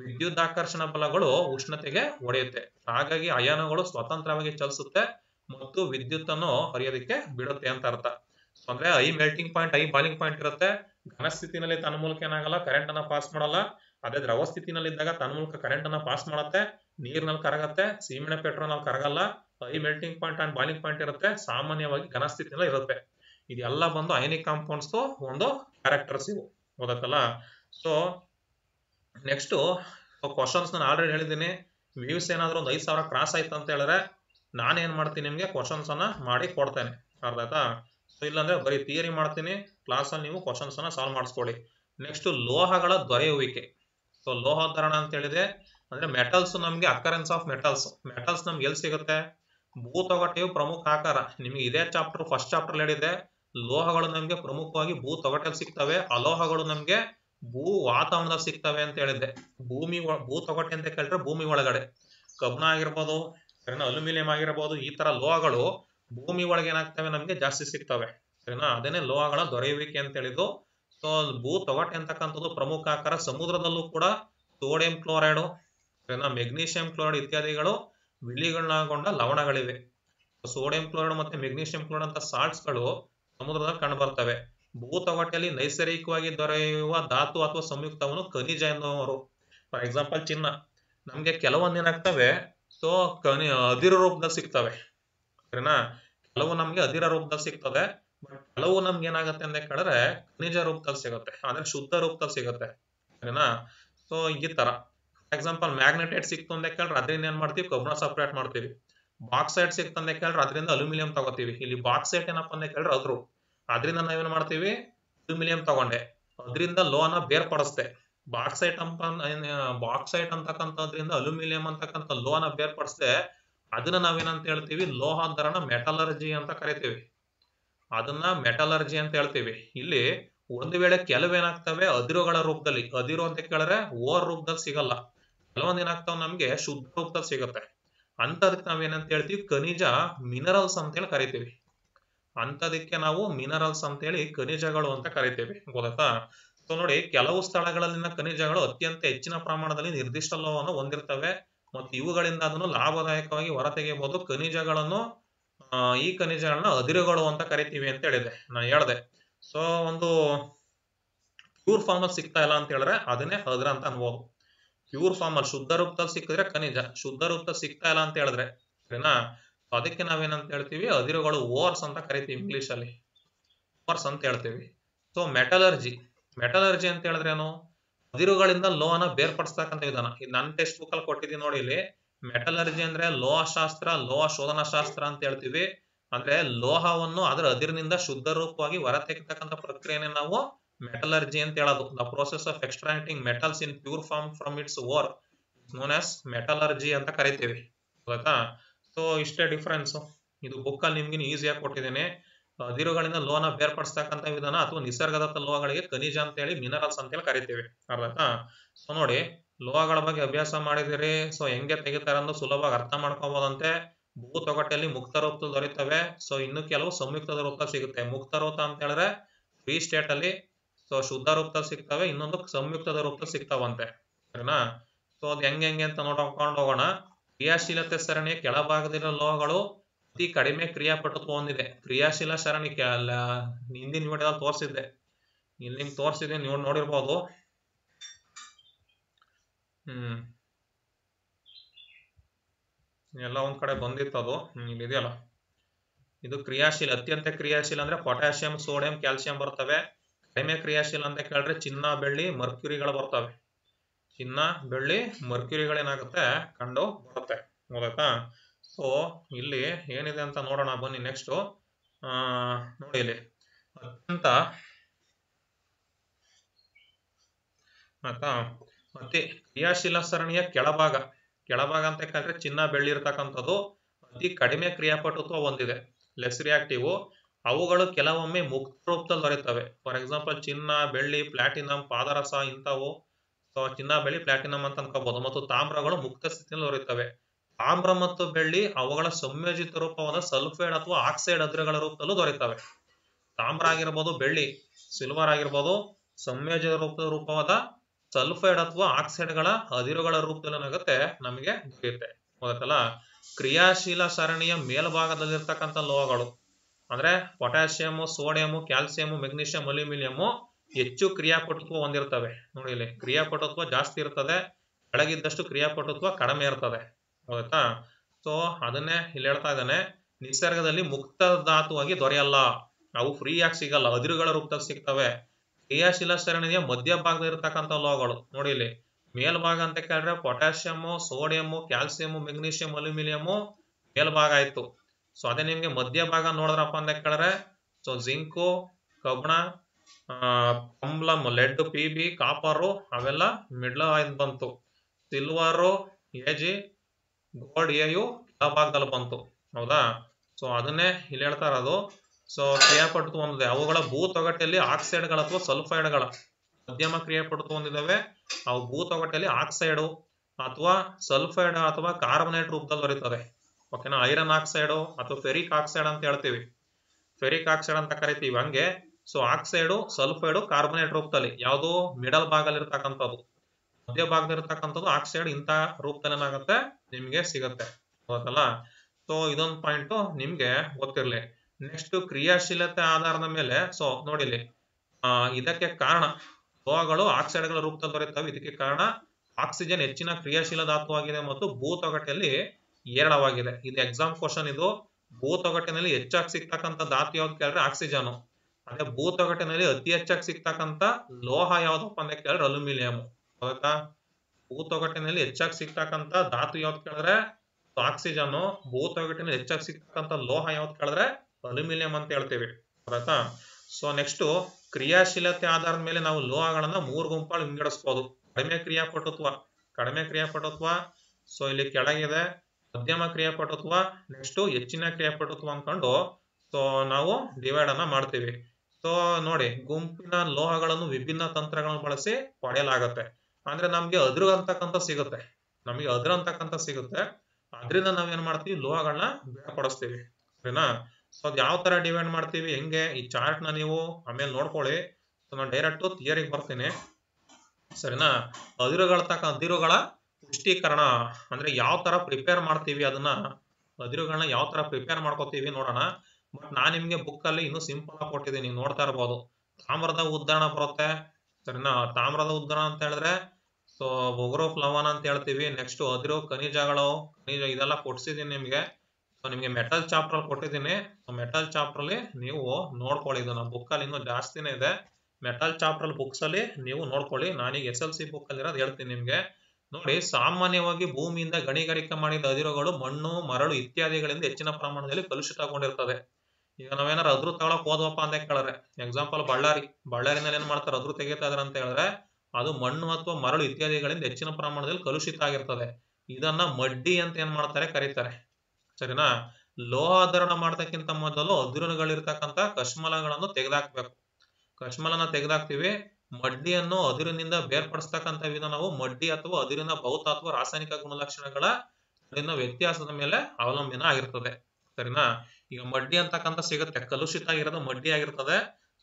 ವಿದ್ಯುದಾಕರ್ಷಣ ಬಲಗಳು ಉಷ್ಣತೆಗೆ ಒಡೆಯುತ್ತೆ. ಹಾಗಾಗಿ ಅಯಾನುಗಳು ಸ್ವತಂತ್ರವಾಗಿ ಚಲಿಸುತ್ತೆ ಮತ್ತು ವಿದ್ಯುತ್ ಅನ್ನು ಹರಿಯೋದಕ್ಕೆ ಬಿಡುತ್ತೆ ಅಂತ ಅರ್ಥ. ಸೊ ಅಂದ್ರೆ high melting point high boiling point ಇರುತ್ತೆ. ಘನ ಸ್ಥಿತಿನಲ್ಲಿ ತನ್ನ ಮೂಲಕ ಏನಾಗಲ್ಲ, ಕರೆಂಟ್ ಅನ್ನ ಪಾಸ್ ಮಾಡಲ್ಲ. ಅದೇ ದ್ರವ ಸ್ಥಿತಿನಲ್ಲಿ ಇದ್ದಾಗ ತನ್ನ ಮೂಲಕ ಕರೆಂಟ್ ಅನ್ನ ಪಾಸ್ ಮಾಡುತ್ತೆ, ನೀರ್ನಲ್ಲಿ ಕರಗತ್ತೆ, ಸೀಮೆಣ್ಣೆ ಪೆಟ್ರೋಲ್ ನಲ್ಲಿ ಕರಗಲ್ಲ. High melting point and boiling point ಇರುತ್ತೆ, ಸಾಮಾನ್ಯವಾಗಿ ಘನ ಸ್ಥಿತಿನಲ್ಲಿ ಇರುತ್ತೆ. ಇದೆಲ್ಲ ಬಂದು ಅಯಾನಿಕ್ ಕಾಂಪೌಂಡ್ಸ್ ಒಂದು ಕ್ಯಾರೆಕ್ಟರ್ಸ್ ಇವು, ಓದತ್ತಲ್ಲ. ಸೊ ನೆಕ್ಸ್ಟ್ ಕ್ವಶನ್ಸ್ ನಾನು ಆಲ್ರೆಡಿ ಹೇಳಿದ್ದೀನಿ. ವ್ಯೂಸ್ ಏನಾದ್ರು ಒಂದು ಐದು ಸಾವಿರ ಕ್ರಾಸ್ ಆಯ್ತು ಅಂತ ಹೇಳಿದ್ರೆ ನಾನೇನ್ ಮಾಡ್ತೀನಿ, ನಿಮ್ಗೆ ಕ್ವಶನ್ಸ್ ಅನ್ನ ಮಾಡಿ ಕೊಡ್ತೇನೆ, ಅರ್ಥ ಆಯ್ತಾ. ಸೊ ಇಲ್ಲಾಂದ್ರೆ ಬರೀ ಥಿಯರಿ ಮಾಡ್ತೀನಿ, ಕ್ಲಾಸ್ ಅಲ್ಲಿ ನೀವು ಕ್ವಶನ್ಸ್ ಅನ್ನ ಸಾಲ್ವ್ ಮಾಡಿಸ್ಕೊಳ್ಳಿ. ನೆಕ್ಸ್ಟ್ ಲೋಹಗಳ ದೊರೆಯುವಿಕೆ. ಸೊ ಲೋಹೋದ್ಧರಣ ಅಂತ ಹೇಳಿದೆ ಅಂದ್ರೆ ಮೆಟಲ್ಸ್ ನಮ್ಗೆ ಅಕರೆನ್ಸ್ ಆಫ್ ಮೆಟಲ್ಸ್. ಮೆಟಲ್ಸ್ ನಮ್ಗೆ ಎಲ್ಲಿ ಸಿಗುತ್ತೆ? ಭೂತೊಗಟೆಯು ಪ್ರಮುಖ ಆಕಾರ. ನಿಮ್ಗೆ ಇದೇ ಚಾಪ್ಟರ್ ಫಸ್ಟ್ ಚಾಪ್ಟರ್ ಹೇಳಿದೆ. ಲೋಹಗಳು ನಮ್ಗೆ ಪ್ರಮುಖವಾಗಿ ಭೂತೊಗಟೆಯಲ್ಲಿ ಸಿಗ್ತವೆ, ಅಲೋಹಗಳು ನಮ್ಗೆ ಭೂ ವಾತಾವರಣದಲ್ಲಿ ಸಿಗ್ತವೆ ಅಂತ ಹೇಳಿದ್ದೆ. ಭೂಮಿ ಭೂತೊಗಟೆ ಅಂತ ಕೇಳಿದ್ರೆ ಭೂಮಿ ಒಳಗಡೆ ಕಬ್ಬಿಣ ಆಗಿರ್ಬೋದು, ಅಲ್ಯೂಮಿನಿಯಂ ಆಗಿರ್ಬೋದು, ಈ ತರ ಲೋಹಗಳು ಭೂಮಿ ಒಳಗೆ ಏನಾಗ್ತವೆ ನಮ್ಗೆ ಜಾಸ್ತಿ ಸಿಗ್ತವೆ, ಸರಿನಾ. ಅದೇನೆ ಲೋಹಗಳ ದೊರೆಯುವಿಕೆ ಅಂತ ಹೇಳಿದ್ದು. ಸೊ ಭೂತೊಗಟೆ ಅಂತಕ್ಕಂಥದ್ದು ಪ್ರಮುಖ ಆಕಾರ. ಸಮುದ್ರದಲ್ಲೂ ಕೂಡ ಸೋಡಿಯಂ ಕ್ಲೋರೈಡ್, ಸರಿನಾ, ಮೆಗ್ನೀಷಿಯಂ ಕ್ಲೋರೈಡ್ ಇತ್ಯಾದಿಗಳು ವಿಲೀನಗೊಂಡ ಲವಣಗಳಿವೆ. ಸೋಡಿಯಂ ಕ್ಲೋರೈಡ್ ಮತ್ತೆ ಮೆಗ್ನೀಷಿಯಂ ಕ್ಲೋರೈಡ್ ಅಂತ ಸಾಲ್ಟ್ಸ್ ಗಳು ಸಮುದ್ರದಲ್ಲಿ ಕಂಡು ಬರ್ತವೆ. ಭೂತೊಗಟೆಯಲ್ಲಿ ನೈಸರ್ಗಿಕವಾಗಿ ದೊರೆಯುವ ಧಾತು ಅಥವಾ ಸಂಯುಕ್ತವನ್ನು ಖನಿಜ ಎನ್ನುವರು. ಫಾರ್ ಎಕ್ಸಾಂಪಲ್ ಚಿನ್ನ ನಮ್ಗೆ ಕೆಲವೊಂದು ಏನಾಗ್ತವೆ ಸೊ ಖನಿ ಅದಿರ ರೂಪದಲ್ಲಿ ಸಿಗ್ತವೆ, ಸರಿನಾ. ಕೆಲವು ನಮ್ಗೆ ಅದಿರ ರೂಪದಲ್ಲಿ ಸಿಗ್ತದೆ, ಬಟ್ ಕೆಲವು ನಮ್ಗೆ ಏನಾಗುತ್ತೆ ಅಂತ ಕೇಳಿದ್ರೆ ಖನಿಜ ರೂಪದಲ್ಲಿ ಸಿಗುತ್ತೆ, ಅಂದ್ರೆ ಶುದ್ಧ ರೂಪದಲ್ಲಿ ಸಿಗುತ್ತೆ, ಸರಿನಾ. ಸೊ ಈ ತರ ಫಾರ್ ಎಕ್ಸಾಂಪಲ್ ಮ್ಯಾಗ್ನೆಟೈಟ್ ಸಿಕ್ತು ಅಂತ ಕೇಳಿದ್ರೆ ಅದರಿಂದ ಏನ್ ಮಾಡ್ತೀವಿ, ಕಬ್ಬಿಣ ಸಪ್ರೇಟ್ ಮಾಡ್ತೀವಿ. ಬಾಕ್ಸೈಟ್ ಸಿಕ್ತು ಅಂತ ಕೇಳಿದ್ರೆ ಅದರಿಂದ ಅಲ್ಯೂಮಿನಿಯಂ ತಗೋತೀವಿ. ಇಲ್ಲಿ ಬಾಕ್ಸೈಟ್ ಏನಪ್ಪ ಅಂತ ಕೇಳಿದ್ರೆ ಅದ್ರು, ಅದರಿಂದ ನಾವೇನ್ ಮಾಡ್ತೀವಿ ಅಲ್ಯೂಮಿನಿಯಂ ತಗೊಂಡೆ, ಅದರಿಂದ ಲೋಹನ ಬೇರ್ಪಡಿಸ್ತೆ. ಬಾಕ್ಸೈಟ್ ಅಂತ ಬಾಕ್ಸೈಟ್ ಅಂತಕ್ಕಂಥದ್ರಿಂದ ಅಲ್ಯೂಮಿನಿಯಂ ಅಂತಕ್ಕಂಥ ಲೋಹನ ಬೇರ್ಪಡಿಸ್ತೆ. ಅದನ್ನ ನಾವೇನಂತ ಹೇಳ್ತೀವಿ, ಲೋಹಾಂತರಣ ಮೆಟಲರ್ಜಿ ಅಂತ ಕರಿತೀವಿ, ಅದನ್ನ ಮೆಟಲರ್ಜಿ ಅಂತ ಹೇಳ್ತೀವಿ. ಇಲ್ಲಿ ಒಂದು ವೇಳೆ ಕೆಲವೇನಾಗ್ತವೆ ಅದಿರುಗಳ ರೂಪದಲ್ಲಿ. ಅದಿರು ಅಂತ ಕೇಳಿದ್ರೆ ಓರ್ ರೂಪದಲ್ಲಿ ಸಿಗಲ್ಲ, ಕೆಲವೊಂದ್ ಏನಾಗ್ತಾವ ನಮ್ಗೆ ಶುದ್ಧ ರೂಪದಲ್ಲಿ ಸಿಗುತ್ತೆ. ಅಂತದಕ್ಕೆ ನಾವೇನಂತ ಹೇಳ್ತೀವಿ, ಖನಿಜ ಮಿನರಲ್ಸ್ ಅಂತ ಹೇಳಿ ಕರಿತೀವಿ. ಅಂತದಕ್ಕೆ ನಾವು ಮಿನರಲ್ಸ್ ಅಂತ ಹೇಳಿ ಖನಿಜಗಳು ಅಂತ ಕರಿತೇವೆ, ಗೊತ್ತಾ. ಸೊ ನೋಡಿ, ಕೆಲವು ಸ್ಥಳಗಳಲ್ಲಿನ ಖನಿಜಗಳು ಅತ್ಯಂತ ಹೆಚ್ಚಿನ ಪ್ರಮಾಣದಲ್ಲಿ ನಿರ್ದಿಷ್ಟ ಲೋಹವನ್ನು ಹೊಂದಿರ್ತವೆ ಮತ್ತು ಇವುಗಳಿಂದ ಅದನ್ನು ಲಾಭದಾಯಕವಾಗಿ ಹೊರತೆಗೆಯಬಹುದು. ಖನಿಜಗಳನ್ನು ಈ ಖನಿಜಗಳನ್ನ ಅದಿರುಗಳು ಅಂತ ಕರಿತೀವಿ ಅಂತ ಹೇಳಿದೆ, ನಾ ಹೇಳ್ದೆ. ಸೊ ಒಂದು ಪ್ಯೂರ್ ಫಾರ್ಮ್ ಅಲ್ಲಿ ಸಿಗ್ತಾ ಇಲ್ಲ ಅಂತ ಹೇಳಿದ್ರೆ ಅದನ್ನೇ ಅದ್ರ ಅಂತ ಅನ್ಬೋದು. ಪ್ಯೂರ್ ಫಾರ್ಮ್ ಅಲ್ಲಿ ಶುದ್ಧ ರೂಪದಲ್ಲಿ ಸಿಕ್ಕಿದ್ರೆ ಖನಿಜ, ಶುದ್ಧ ರೂಪದಲ್ಲಿ ಸಿಗ್ತಾ ಇಲ್ಲ ಅಂತ ಹೇಳಿದ್ರೆ, ಸರಿನಾ. ಅದಕ್ಕೆ ನಾವೇನಂತ ಹೇಳ್ತೀವಿ, ಅದಿರುಗಳು ಓರ್ಸ್ ಅಂತ ಕರಿತೀವಿ, ಇಂಗ್ಲಿಷ್ ಅಲ್ಲಿ ಓರ್ಸ್ ಅಂತ ಹೇಳ್ತೀವಿ. ಸೊ ಮೆಟಲರ್ಜಿ ಮೆಟಲರ್ಜಿ ಅಂತ ಹೇಳಿದ್ರೇನು, ಅದಿರುಗಳಿಂದ ಲೋಹನ ಬೇರ್ಪಡಿಸ್ತಕ್ಕಂಥ ವಿಧಾನ. ಇದು ನನ್ನ ಟೆಕ್ಸ್ಟ್ ಬುಕ್ ಅಲ್ಲಿ ಕೊಟ್ಟಿದ್ದೀನಿ ನೋಡಿ. ಇಲ್ಲಿ ಮೆಟಲರ್ಜಿ ಅಂದ್ರೆ ಲೋಹಶಾಸ್ತ್ರ, ಲೋಹ ಶೋಧನಾ ಶಾಸ್ತ್ರ ಅಂತ ಹೇಳ್ತೀವಿ. ಅಂದ್ರೆ ಲೋಹವನ್ನು ಅದರ ಅದಿರಿನಿಂದ ಶುದ್ಧ ರೂಪವಾಗಿ ಹೊರತೆಗೆತಕ್ಕಂಥ ಪ್ರಕ್ರಿಯೆನೇ ನಾವು ಮೆಟಲರ್ಜಿ ಅಂತ ಹೇಳೋದು. The process of extracting metals in pure form from its ore known as metallurgy ಅಂತ ಕರಿತೀವಿ, ಗೊತ್ತಾ. ಸೊ ಇಷ್ಟೇ ಡಿಫ್ರೆನ್ಸ್. ಇದು ಬುಕ್ ಅಲ್ಲಿ ನಿಮ್ಗೆ ಈಸಿಯಾಗಿ ಕೊಟ್ಟಿದ್ದೇನೆ. ಅದಿರುಗಳಿಂದ ಲೋಹನ ಬೇರ್ಪಡಿಸ್ತಕ್ಕಂಥ ವಿಧಾನ ಅಥವಾ ನಿಸರ್ಗದತ್ತ ಲೋಹಗಳಿಗೆ ಖನಿಜ ಅಂತ ಹೇಳಿ ಮಿನರಲ್ಸ್ ಅಂತ ಹೇಳಿ ಕರಿತೀವಿ, ಅರ್ಥ. ಸೊ ನೋಡಿ, ಲೋಹಗಳ ಬಗ್ಗೆ ಅಭ್ಯಾಸ ಮಾಡಿದಿರಿ. ಸೊ ಹೆಂಗೆ ತೆಗಿತಾರೆ ಅನ್ನೋ ಸುಲಭವಾಗಿ ಅರ್ಥ ಮಾಡ್ಕೋಬಹುದಂತೆ. ಭೂತೊಗಟೆಯಲ್ಲಿ ಮುಕ್ತ ರೂಪದಲ್ಲಿ ದೊರೆಯುತ್ತವೆ. ಸೊ ಇನ್ನು ಕೆಲವು ಸಂಯುಕ್ತದ ರೂಪದಲ್ಲಿ ಸಿಗುತ್ತೆ. ಮುಕ್ತ ರೂಪ ಅಂತ ಹೇಳಿದ್ರೆ ಫ್ರೀ ಸ್ಟೇಟ್ ಅಲ್ಲಿ, ಸೊ ಶುದ್ಧ ರೂಪದಲ್ಲಿ ಸಿಗ್ತವೆ. ಇನ್ನೊಂದು ಸಂಯುಕ್ತದ ರೂಪದಲ್ಲಿ ಸಿಗ್ತಾವಂತೆ, ಸರಿನಾ. ಸೊ ಅದ್ ಹೆಂಗೆ ಹೆಂಗೆ ಅಂತ ನೋಡ್ಕೊಂಡು ಹೋಗೋಣ. ಕ್ರಿಯಾಶೀಲತೆ ಸರಣಿಯ ಕೆಳಭಾಗದಲ್ಲಿರುವ ಲೋಹಗಳು ಅತಿ ಕಡಿಮೆ ಕ್ರಿಯಾಪಟುತ್ವ ಹೊಂದಿದೆ. ಕ್ರಿಯಾಶೀಲ ಸರಣಿ ಹಿಂದಿನ ವಿಡಿಯೋದಲ್ಲಿ ತೋರಿಸಿದ್ದೆ, ಇಲ್ಲಿ ನಿಮ್ಗೆ ತೋರಿಸಿದೆ, ನೀವು ನೋಡಿರ್ಬೋದು. ಹ್ಮ್ ಎಲ್ಲ ಒಂದ್ ಕಡೆ ಬಂದಿತ್ತು ಅದು, ಹ್ಮ್ ಇಲ್ಲಿದೆಯಲ್ಲ. ಇದು ಕ್ರಿಯಾಶೀಲ, ಅತ್ಯಂತ ಕ್ರಿಯಾಶೀಲ ಅಂದ್ರೆ ಪೊಟ್ಯಾಷಿಯಂ, ಸೋಡಿಯಂ, ಕ್ಯಾಲ್ಸಿಯಂ ಬರ್ತವೆ. ಕಡಿಮೆ ಕ್ರಿಯಾಶೀಲ ಅಂತ ಕೇಳಿದ್ರೆ ಚಿನ್ನ, ಬೆಳ್ಳಿ, ಮರ್ಕ್ಯುರಿಗಳು ಬರ್ತವೆ. ಚಿನ್ನ, ಬೆಳ್ಳಿ, ಮರ್ಕ್ಯುರಿಗಳೇನಾಗುತ್ತೆ ಕಂಡು ಬರುತ್ತೆ, ಗೊತ್ತಾ. ಸೊ ಇಲ್ಲಿ ಏನಿದೆ ಅಂತ ನೋಡೋಣ, ಬನ್ನಿ. ನೆಕ್ಸ್ಟ್ ಆ ನೋಡಿ, ಇಲ್ಲಿ ಅತ್ಯಂತ ಆಯ್ತಾ ಅತಿ ಕ್ರಿಯಾಶೀಲ ಸರಣಿಯ ಕೆಳಭಾಗ ಕೆಳಭಾಗ ಅಂತ ಕೇಳಿದ್ರೆ ಚಿನ್ನ, ಬೆಳ್ಳಿ ಇರ್ತಕ್ಕಂಥದ್ದು ಅತಿ ಕಡಿಮೆ ಕ್ರಿಯಾಪಟುತ್ವ ಹೊಂದಿದೆ, ಲೆಸ್ ರಿಯಾಕ್ಟಿವ್. ಅವುಗಳು ಕೆಲವೊಮ್ಮೆ ಮುಕ್ತ ರೂಪದಲ್ಲಿ ದೊರೆಯುತ್ತವೆ. ಫಾರ್ ಎಕ್ಸಾಂಪಲ್ ಚಿನ್ನ, ಬೆಳ್ಳಿ, ಪ್ಲಾಟಿನಂ, ಪಾದರಸ ಇಂಥವು. ಸೊ ಚಿನ್ನ, ಬೆಳ್ಳಿ, ಪ್ಲಾಟಿನಂ ಅಂತ ಅನ್ಕೋಬಹುದು. ಮತ್ತು ತಾಮ್ರಗಳು ಮುಕ್ತ ಸ್ಥಿತಿಯಲ್ಲಿ ದೊರೆಯುತ್ತವೆ. ಆಮ್ರ ಮತ್ತು ಬೆಳ್ಳಿ ಅವುಗಳ ಸಂಯೋಜಿತ ರೂಪವಾದ ಸಲ್ಫೈಡ್ ಅಥವಾ ಆಕ್ಸೈಡ್ ಅದಿರುಗಳ ರೂಪದಲ್ಲೂ ದೊರೆಯುತ್ತವೆ. ತಾಮ್ರ ಆಗಿರಬಹುದು, ಬೆಳ್ಳಿ, ಸಿಲ್ವರ್ ಆಗಿರಬಹುದು, ಸಂಯೋಜಿತ ರೂಪದ ರೂಪವಾದ ಸಲ್ಫೈಡ್ ಅಥವಾ ಆಕ್ಸೈಡ್ಗಳ ಅದಿರುಗಳ ರೂಪದಲ್ಲಿ ಏನಾಗುತ್ತೆ ನಮಗೆ ದೊರೆಯುತ್ತೆ. ಗೊತ್ತಲ್ಲ, ಕ್ರಿಯಾಶೀಲ ಸರಣಿಯ ಮೇಲ್ಭಾಗದಲ್ಲಿರ್ತಕ್ಕಂಥ ಲೋಹಗಳು ಅಂದ್ರೆ potassium, sodium, calcium, magnesium, aluminium ಹೆಚ್ಚು ಕ್ರಿಯಾಪಟುತ್ವ ಹೊಂದಿರ್ತವೆ. ನೋಡಿ, ಇಲ್ಲಿ ಕ್ರಿಯಾಪಟುತ್ವ ಜಾಸ್ತಿ ಇರ್ತದೆ, ಕೆಳಗಿದ್ದಷ್ಟು ಕ್ರಿಯಾಪಟುತ್ವ ಕಡಿಮೆ ಇರ್ತದೆ. ಹೌದಾ? ಸೊ ಅದನ್ನೇ ಇಲ್ಲಿ ಹೇಳ್ತಾ ಇದ್ದಾನೆ, ನಿಸರ್ಗದಲ್ಲಿ ಮುಕ್ತ ಧಾತುವಾಗಿ ದೊರೆಯಲ್ಲ, ಅವು ಫ್ರೀ ಆಗಿ ಸಿಗಲ್ಲ, ಅದಿರುಗಳ ರೂಪದಲ್ಲಿ ಸಿಗ್ತವೆ. ಕ್ರಿಯಾಶೀಲ ಸರಣಿಯ ಮಧ್ಯಭಾಗದಲ್ಲಿ ಇರತಕ್ಕಂಥ ಲೋಹಗಳು, ನೋಡಿ ಇಲ್ಲಿ ಮೇಲ್ಭಾಗ ಅಂತ ಕೇಳಿದ್ರೆ potassium, sodium, calcium, magnesium, aluminium ಮೇಲ್ಭಾಗ ಆಯ್ತು. ಸೊ ಅದೇ ನಿಮ್ಗೆ ಮಧ್ಯಭಾಗ ನೋಡಿದ್ರಪ್ಪ ಅಂತ ಕೇಳಿದ್ರೆ ಸೊ ಜಿಂಕು, ಕಬ್ಣ, ಪಂಬ್ಲಮ್, ಲೆಡ್, ಪಿ ಬಿ, ಕಾಪರು ಅವೆಲ್ಲ ಮಿಡ್ಲ್ ಆಯ್ತು ಬಂತು. Silver A G, gold A U ಭಾಗದಲ್ಲಿ ಬಂತು. ಹೌದಾ? ಸೊ ಅದನ್ನೇ ಇಲ್ಲಿ ಹೇಳ್ತಾ ಇರೋದು. ಸೊ ಕ್ರಿಯಾಪಟುತ್ವ ಹೊಂದಿದೆ, ಅವುಗಳ ಭೂತೊಗಟೆಯಲ್ಲಿ ಆಕ್ಸೈಡ್ಗಳ ಅಥವಾ ಸಲ್ಫೈಡ್ಗಳ ಮಧ್ಯಮ ಕ್ರಿಯಾಪಟುತ್ವ ಹೊಂದಿದ್ದಾವೆ. ಅವು ಭೂತೊಗಟೆಯಲ್ಲಿ ಆಕ್ಸೈಡು ಅಥವಾ ಸಲ್ಫೈಡ್ ಅಥವಾ ಕಾರ್ಬನೇಟ್ ರೂಪದಲ್ಲಿ ದೊರೆಯುತ್ತದೆ. ಓಕೆನಾ? ಐರನ್ ಆಕ್ಸೈಡು ಅಥವಾ ಫೆರಿಕ್ ಆಕ್ಸೈಡ್ ಅಂತ ಹೇಳ್ತೀವಿ, ಫೆರಿಕ್ ಆಕ್ಸೈಡ್ ಅಂತ ಕರಿತೀವಿ. ಹಂಗೆ ಸೊ ಆಕ್ಸೈಡು, ಸಲ್ಫೈಡು, ಕಾರ್ಬನೇಟ್ ರೂಪದಲ್ಲಿ, ಯಾವುದು ಮಿಡಲ್ ಭಾಗದಲ್ಲಿ ಇರ್ತಕ್ಕಂಥದ್ದು, ಮಧ್ಯ ಭಾಗದಲ್ಲಿರ್ತಕ್ಕಂಥದ್ದು ಆಕ್ಸೈಡ್ ಇಂಥ ರೂಪದಲ್ಲಿ ಏನಾಗುತ್ತೆ ನಿಮ್ಗೆ ಸಿಗತ್ತೆ. ಗೊತ್ತಲ್ಲ? ಸೊ ಇದೊಂದು ಪಾಯಿಂಟ್ ನಿಮ್ಗೆ ಗೊತ್ತಿರಲಿ. ನೆಕ್ಸ್ಟ್, ಕ್ರಿಯಾಶೀಲತೆ ಆಧಾರದ ಮೇಲೆ ಸೊ ನೋಡಿಲಿ ಆ ಇದಕ್ಕೆ ಕಾರಣ ಲೋಹಗಳು ಆಕ್ಸೈಡ್ಗಳ ರೂಪದಲ್ಲಿ ದೊರೆಯುತ್ತವೆ. ಇದಕ್ಕೆ ಕಾರಣ ಆಕ್ಸಿಜನ್ ಹೆಚ್ಚಿನ ಕ್ರಿಯಾಶೀಲ ಧಾತುವಾಗಿದೆ ಮತ್ತು ಭೂತೊಗಟೆಯಲ್ಲಿ ಏರಳವಾಗಿದೆ. ಇದು ಎಕ್ಸಾಮ್ ಕ್ವಶನ್. ಇದು ಭೂತೊಗಟಿನಲ್ಲಿ ಹೆಚ್ಚಾಗಿ ಸಿಗ್ತಕ್ಕಂಥ ಧಾತು ಯಾವ್ದು ಕೇಳಿದ್ರೆ ಆಕ್ಸಿಜನ್. ಅದೇ ಭೂತೊಗಟಿನಲ್ಲಿ ಅತಿ ಹೆಚ್ಚಾಗಿ ಸಿಗ್ತಕ್ಕಂಥ ಲೋಹ ಯಾವ್ದಪ್ಪ ಅಂತ ಕೇಳಿದ್ರೆ ಅಲ್ಯೂಮಿನಿಯಂ. ಹೌದಾ? ಭೂತೊಗಟಿನಲ್ಲಿ ಹೆಚ್ಚಾಗಿ ಸಿಗ್ತಕ್ಕಂಥ ಧಾತು ಯಾವ್ದು ಕೇಳಿದ್ರೆ ಆಕ್ಸಿಜನ್. ಭೂತೊಗಟಿನಲ್ಲಿ ಹೆಚ್ಚಾಗಿ ಸಿಗ್ತಕ್ಕಂಥ ಲೋಹ ಯಾವ್ದು ಕೇಳಿದ್ರೆ ಅಲ್ಯೂಮಿನಿಯಂ ಅಂತ ಹೇಳ್ತೀವಿ. ಹೌದಾ? ಸೊ ನೆಕ್ಸ್ಟ್, ಕ್ರಿಯಾಶೀಲತೆ ಆಧಾರದ ಮೇಲೆ ನಾವು ಲೋಹಗಳನ್ನ ಮೂರು ಗುಂಪಾಗಿ ವಿಂಗಡಿಸಬಹುದು. ಕಡಿಮೆ ಕ್ರಿಯಾಪಟುತ್ವ, ಕಡಿಮೆ ಕ್ರಿಯಾಪಟುತ್ವ ಸೊ ಇಲ್ಲಿ ಕೆಳಗಿದೆ, ಮಧ್ಯಮ ಕ್ರಿಯಾಪಟುತ್ವ, ನೆಕ್ಸ್ಟ್ ಹೆಚ್ಚಿನ ಕ್ರಿಯಾಪಟುತ್ವ ಅನ್ಕೊಂಡು ಸೊ ನಾವು ಡಿವೈಡ್ ಅನ್ನ ಮಾಡ್ತೀವಿ. ಸೊ ನೋಡಿ, ಗುಂಪಿನ ಲೋಹಗಳನ್ನು ವಿಭಿನ್ನ ತಂತ್ರಗಳನ್ನು ಬಳಸಿ ಪಡೆಯಲಾಗತ್ತೆ. ಅಂದ್ರೆ ನಮ್ಗೆ ಅದ್ರು ಅಂತಕ್ಕಂಥ ಸಿಗುತ್ತೆ, ನಮಗೆ ಅದ್ರ ಅಂತಕ್ಕಂಥ ಸಿಗುತ್ತೆ. ಅದರಿಂದ ನಾವೇನ್ ಮಾಡ್ತೀವಿ, ಲೋಹಗಳನ್ನ ಬೇರ್ಪಡಿಸ್ತೀವಿ. ಸರಿನಾ? ಸೊ ಅದ್ ಯಾವ ತರ ಡಿವೈಡ್ ಮಾಡ್ತೀವಿ, ಹೆಂಗೆ, ಈ ಚಾರ್ಟ್ ನ ನೀವು ಆಮೇಲೆ ನೋಡ್ಕೊಳ್ಳಿ. ಸೊ ನಾನು ಡೈರೆಕ್ಟ್ ಥಿಯರಿಗೆ ಬರ್ತೀನಿ. ಸರಿನಾ? ಅದಿರುಗಳ ತಕ್ಕ ಅದಿರುಗಳ ಪುಷ್ಟೀಕರಣ ಅಂದ್ರೆ ಯಾವ ತರ ಪ್ರಿಪೇರ್ ಮಾಡ್ತೀವಿ, ಅದನ್ನ ಅದಿರುಗಳನ್ನ ಯಾವ ತರ ಪ್ರಿಪೇರ್ ಮಾಡ್ಕೋತೀವಿ ನೋಡೋಣ. ಬಟ್ ನಾನ್ ನಿಮ್ಗೆ ಬುಕ್ ಅಲ್ಲಿ ಇನ್ನು ಸಿಂಪಲ್ ಆಗಿ ಕೊಟ್ಟಿದ್ದೀನಿ, ನೋಡ್ತಾ ಇರ್ಬೋದು. ತಾಮ್ರದ ಉದಾಹರಣೆ ಬರುತ್ತೆ. ಸರಿನಾ? ತಾಮ್ರದ ಉದಾಹರಣೆ ಅಂತ ಹೇಳಿದ್ರೆ ಸೊ ಒಗರು ಪ್ಲವನ ಅಂತ ಹೇಳ್ತೀವಿ. ನೆಕ್ಸ್ಟ್ ಅದಿರು, ಖನಿಜಗಳು, ಖನಿಜ ಇದೆಲ್ಲ ಕೊಡ್ಸಿದೀನಿ ನಿಮ್ಗೆ. ಸೊ ನಿಮ್ಗೆ ಮೆಟಲ್ ಚಾಪ್ಟರ್ ಕೊಟ್ಟಿದ್ದೀನಿ. ಮೆಟಲ್ ಚಾಪ್ಟರ್ ಅಲ್ಲಿ ನೀವು ನೋಡ್ಕೊಳ್ಳಿ, ಇದು ನಮ್ಮ ಬುಕ್ ಅಲ್ಲಿ ಇನ್ನೂ ಜಾಸ್ತಿನೇ ಇದೆ. ಮೆಟಲ್ ಚಾಪ್ಟರ್ ಬುಕ್ಸ್ ಅಲ್ಲಿ ನೀವು ನೋಡ್ಕೊಳ್ಳಿ. ನಾನೀಗ ಎಸ್ ಎಲ್ ಸಿ ಬುಕ್ ಅಲ್ಲಿ ಇರೋದು ಹೇಳ್ತೀನಿ ನಿಮ್ಗೆ. ನೋಡಿ, ಸಾಮಾನ್ಯವಾಗಿ ಭೂಮಿಯಿಂದ ಗಣಿಗಾರಿಕೆ ಮಾಡಿದ ಅದಿರುಗಳು ಮಣ್ಣು, ಮರಳು ಇತ್ಯಾದಿಗಳಿಂದ ಹೆಚ್ಚಿನ ಪ್ರಮಾಣದಲ್ಲಿ ಕಲುಷಿತಗೊಂಡಿರ್ತದೆ. ಈಗ ನಾವೇನಾರು ಅದ್ರು ತಗೊಳಕ್ ಹೋದ್ವಪ್ಪ ಅಂತ ಕೇಳಿದ್ರೆ, ಎಕ್ಸಾಂಪಲ್ ಬಳ್ಳಾರಿ, ಬಳ್ಳಾರಿನಲ್ಲಿ ಏನ್ ಮಾಡ್ತಾರೆ ಅದ್ರು ತೆಗಿತಾ ಇದಾರೆ ಅಂತ ಹೇಳಿದ್ರೆ, ಅದು ಮಣ್ಣು ಅಥವಾ ಮರಳು ಇತ್ಯಾದಿಗಳಿಂದ ಹೆಚ್ಚಿನ ಪ್ರಮಾಣದಲ್ಲಿ ಕಲುಷಿತ ಆಗಿರ್ತದೆ. ಇದನ್ನ ಮಡ್ಡಿ ಅಂತ ಏನ್ ಮಾಡ್ತಾರೆ ಕರೀತಾರೆ. ಸರಿನಾ? ಲೋಹಾಧರಣ ಮಾಡತಕ್ಕಿಂತ ಮೊದಲು ಅದಿರುಗಳಿರ್ತಕ್ಕಂಥ ಕಶ್ಮಲಗಳನ್ನು ತೆಗೆದಾಕ್ಬೇಕು. ಕಶ್ಮಲನ ತೆಗೆದಾಕ್ತಿವಿ, ಮಡ್ಡಿಯನ್ನು ಅದಿರಿನಿಂದ ಬೇರ್ಪಡಿಸ್ತಕ್ಕಂಥ ವಿಧ ನಾವು ಮಡ್ಡಿ ಅಥವಾ ಅದಿರಿನ ಭೌತ ಅಥವಾ ರಾಸಾಯನಿಕ ಗುಣಲಕ್ಷಣಗಳ ವ್ಯತ್ಯಾಸದ ಮೇಲೆ ಅವಲಂಬನೆ ಆಗಿರ್ತದೆ. ಸರಿನಾ? ಈಗ ಮಡ್ಡಿ ಅಂತಕ್ಕಂಥ ಸಿಗುತ್ತೆ, ಕಲುಷಿತ ಆಗಿರೋದು ಮಡ್ಡಿ ಆಗಿರ್ತದೆ.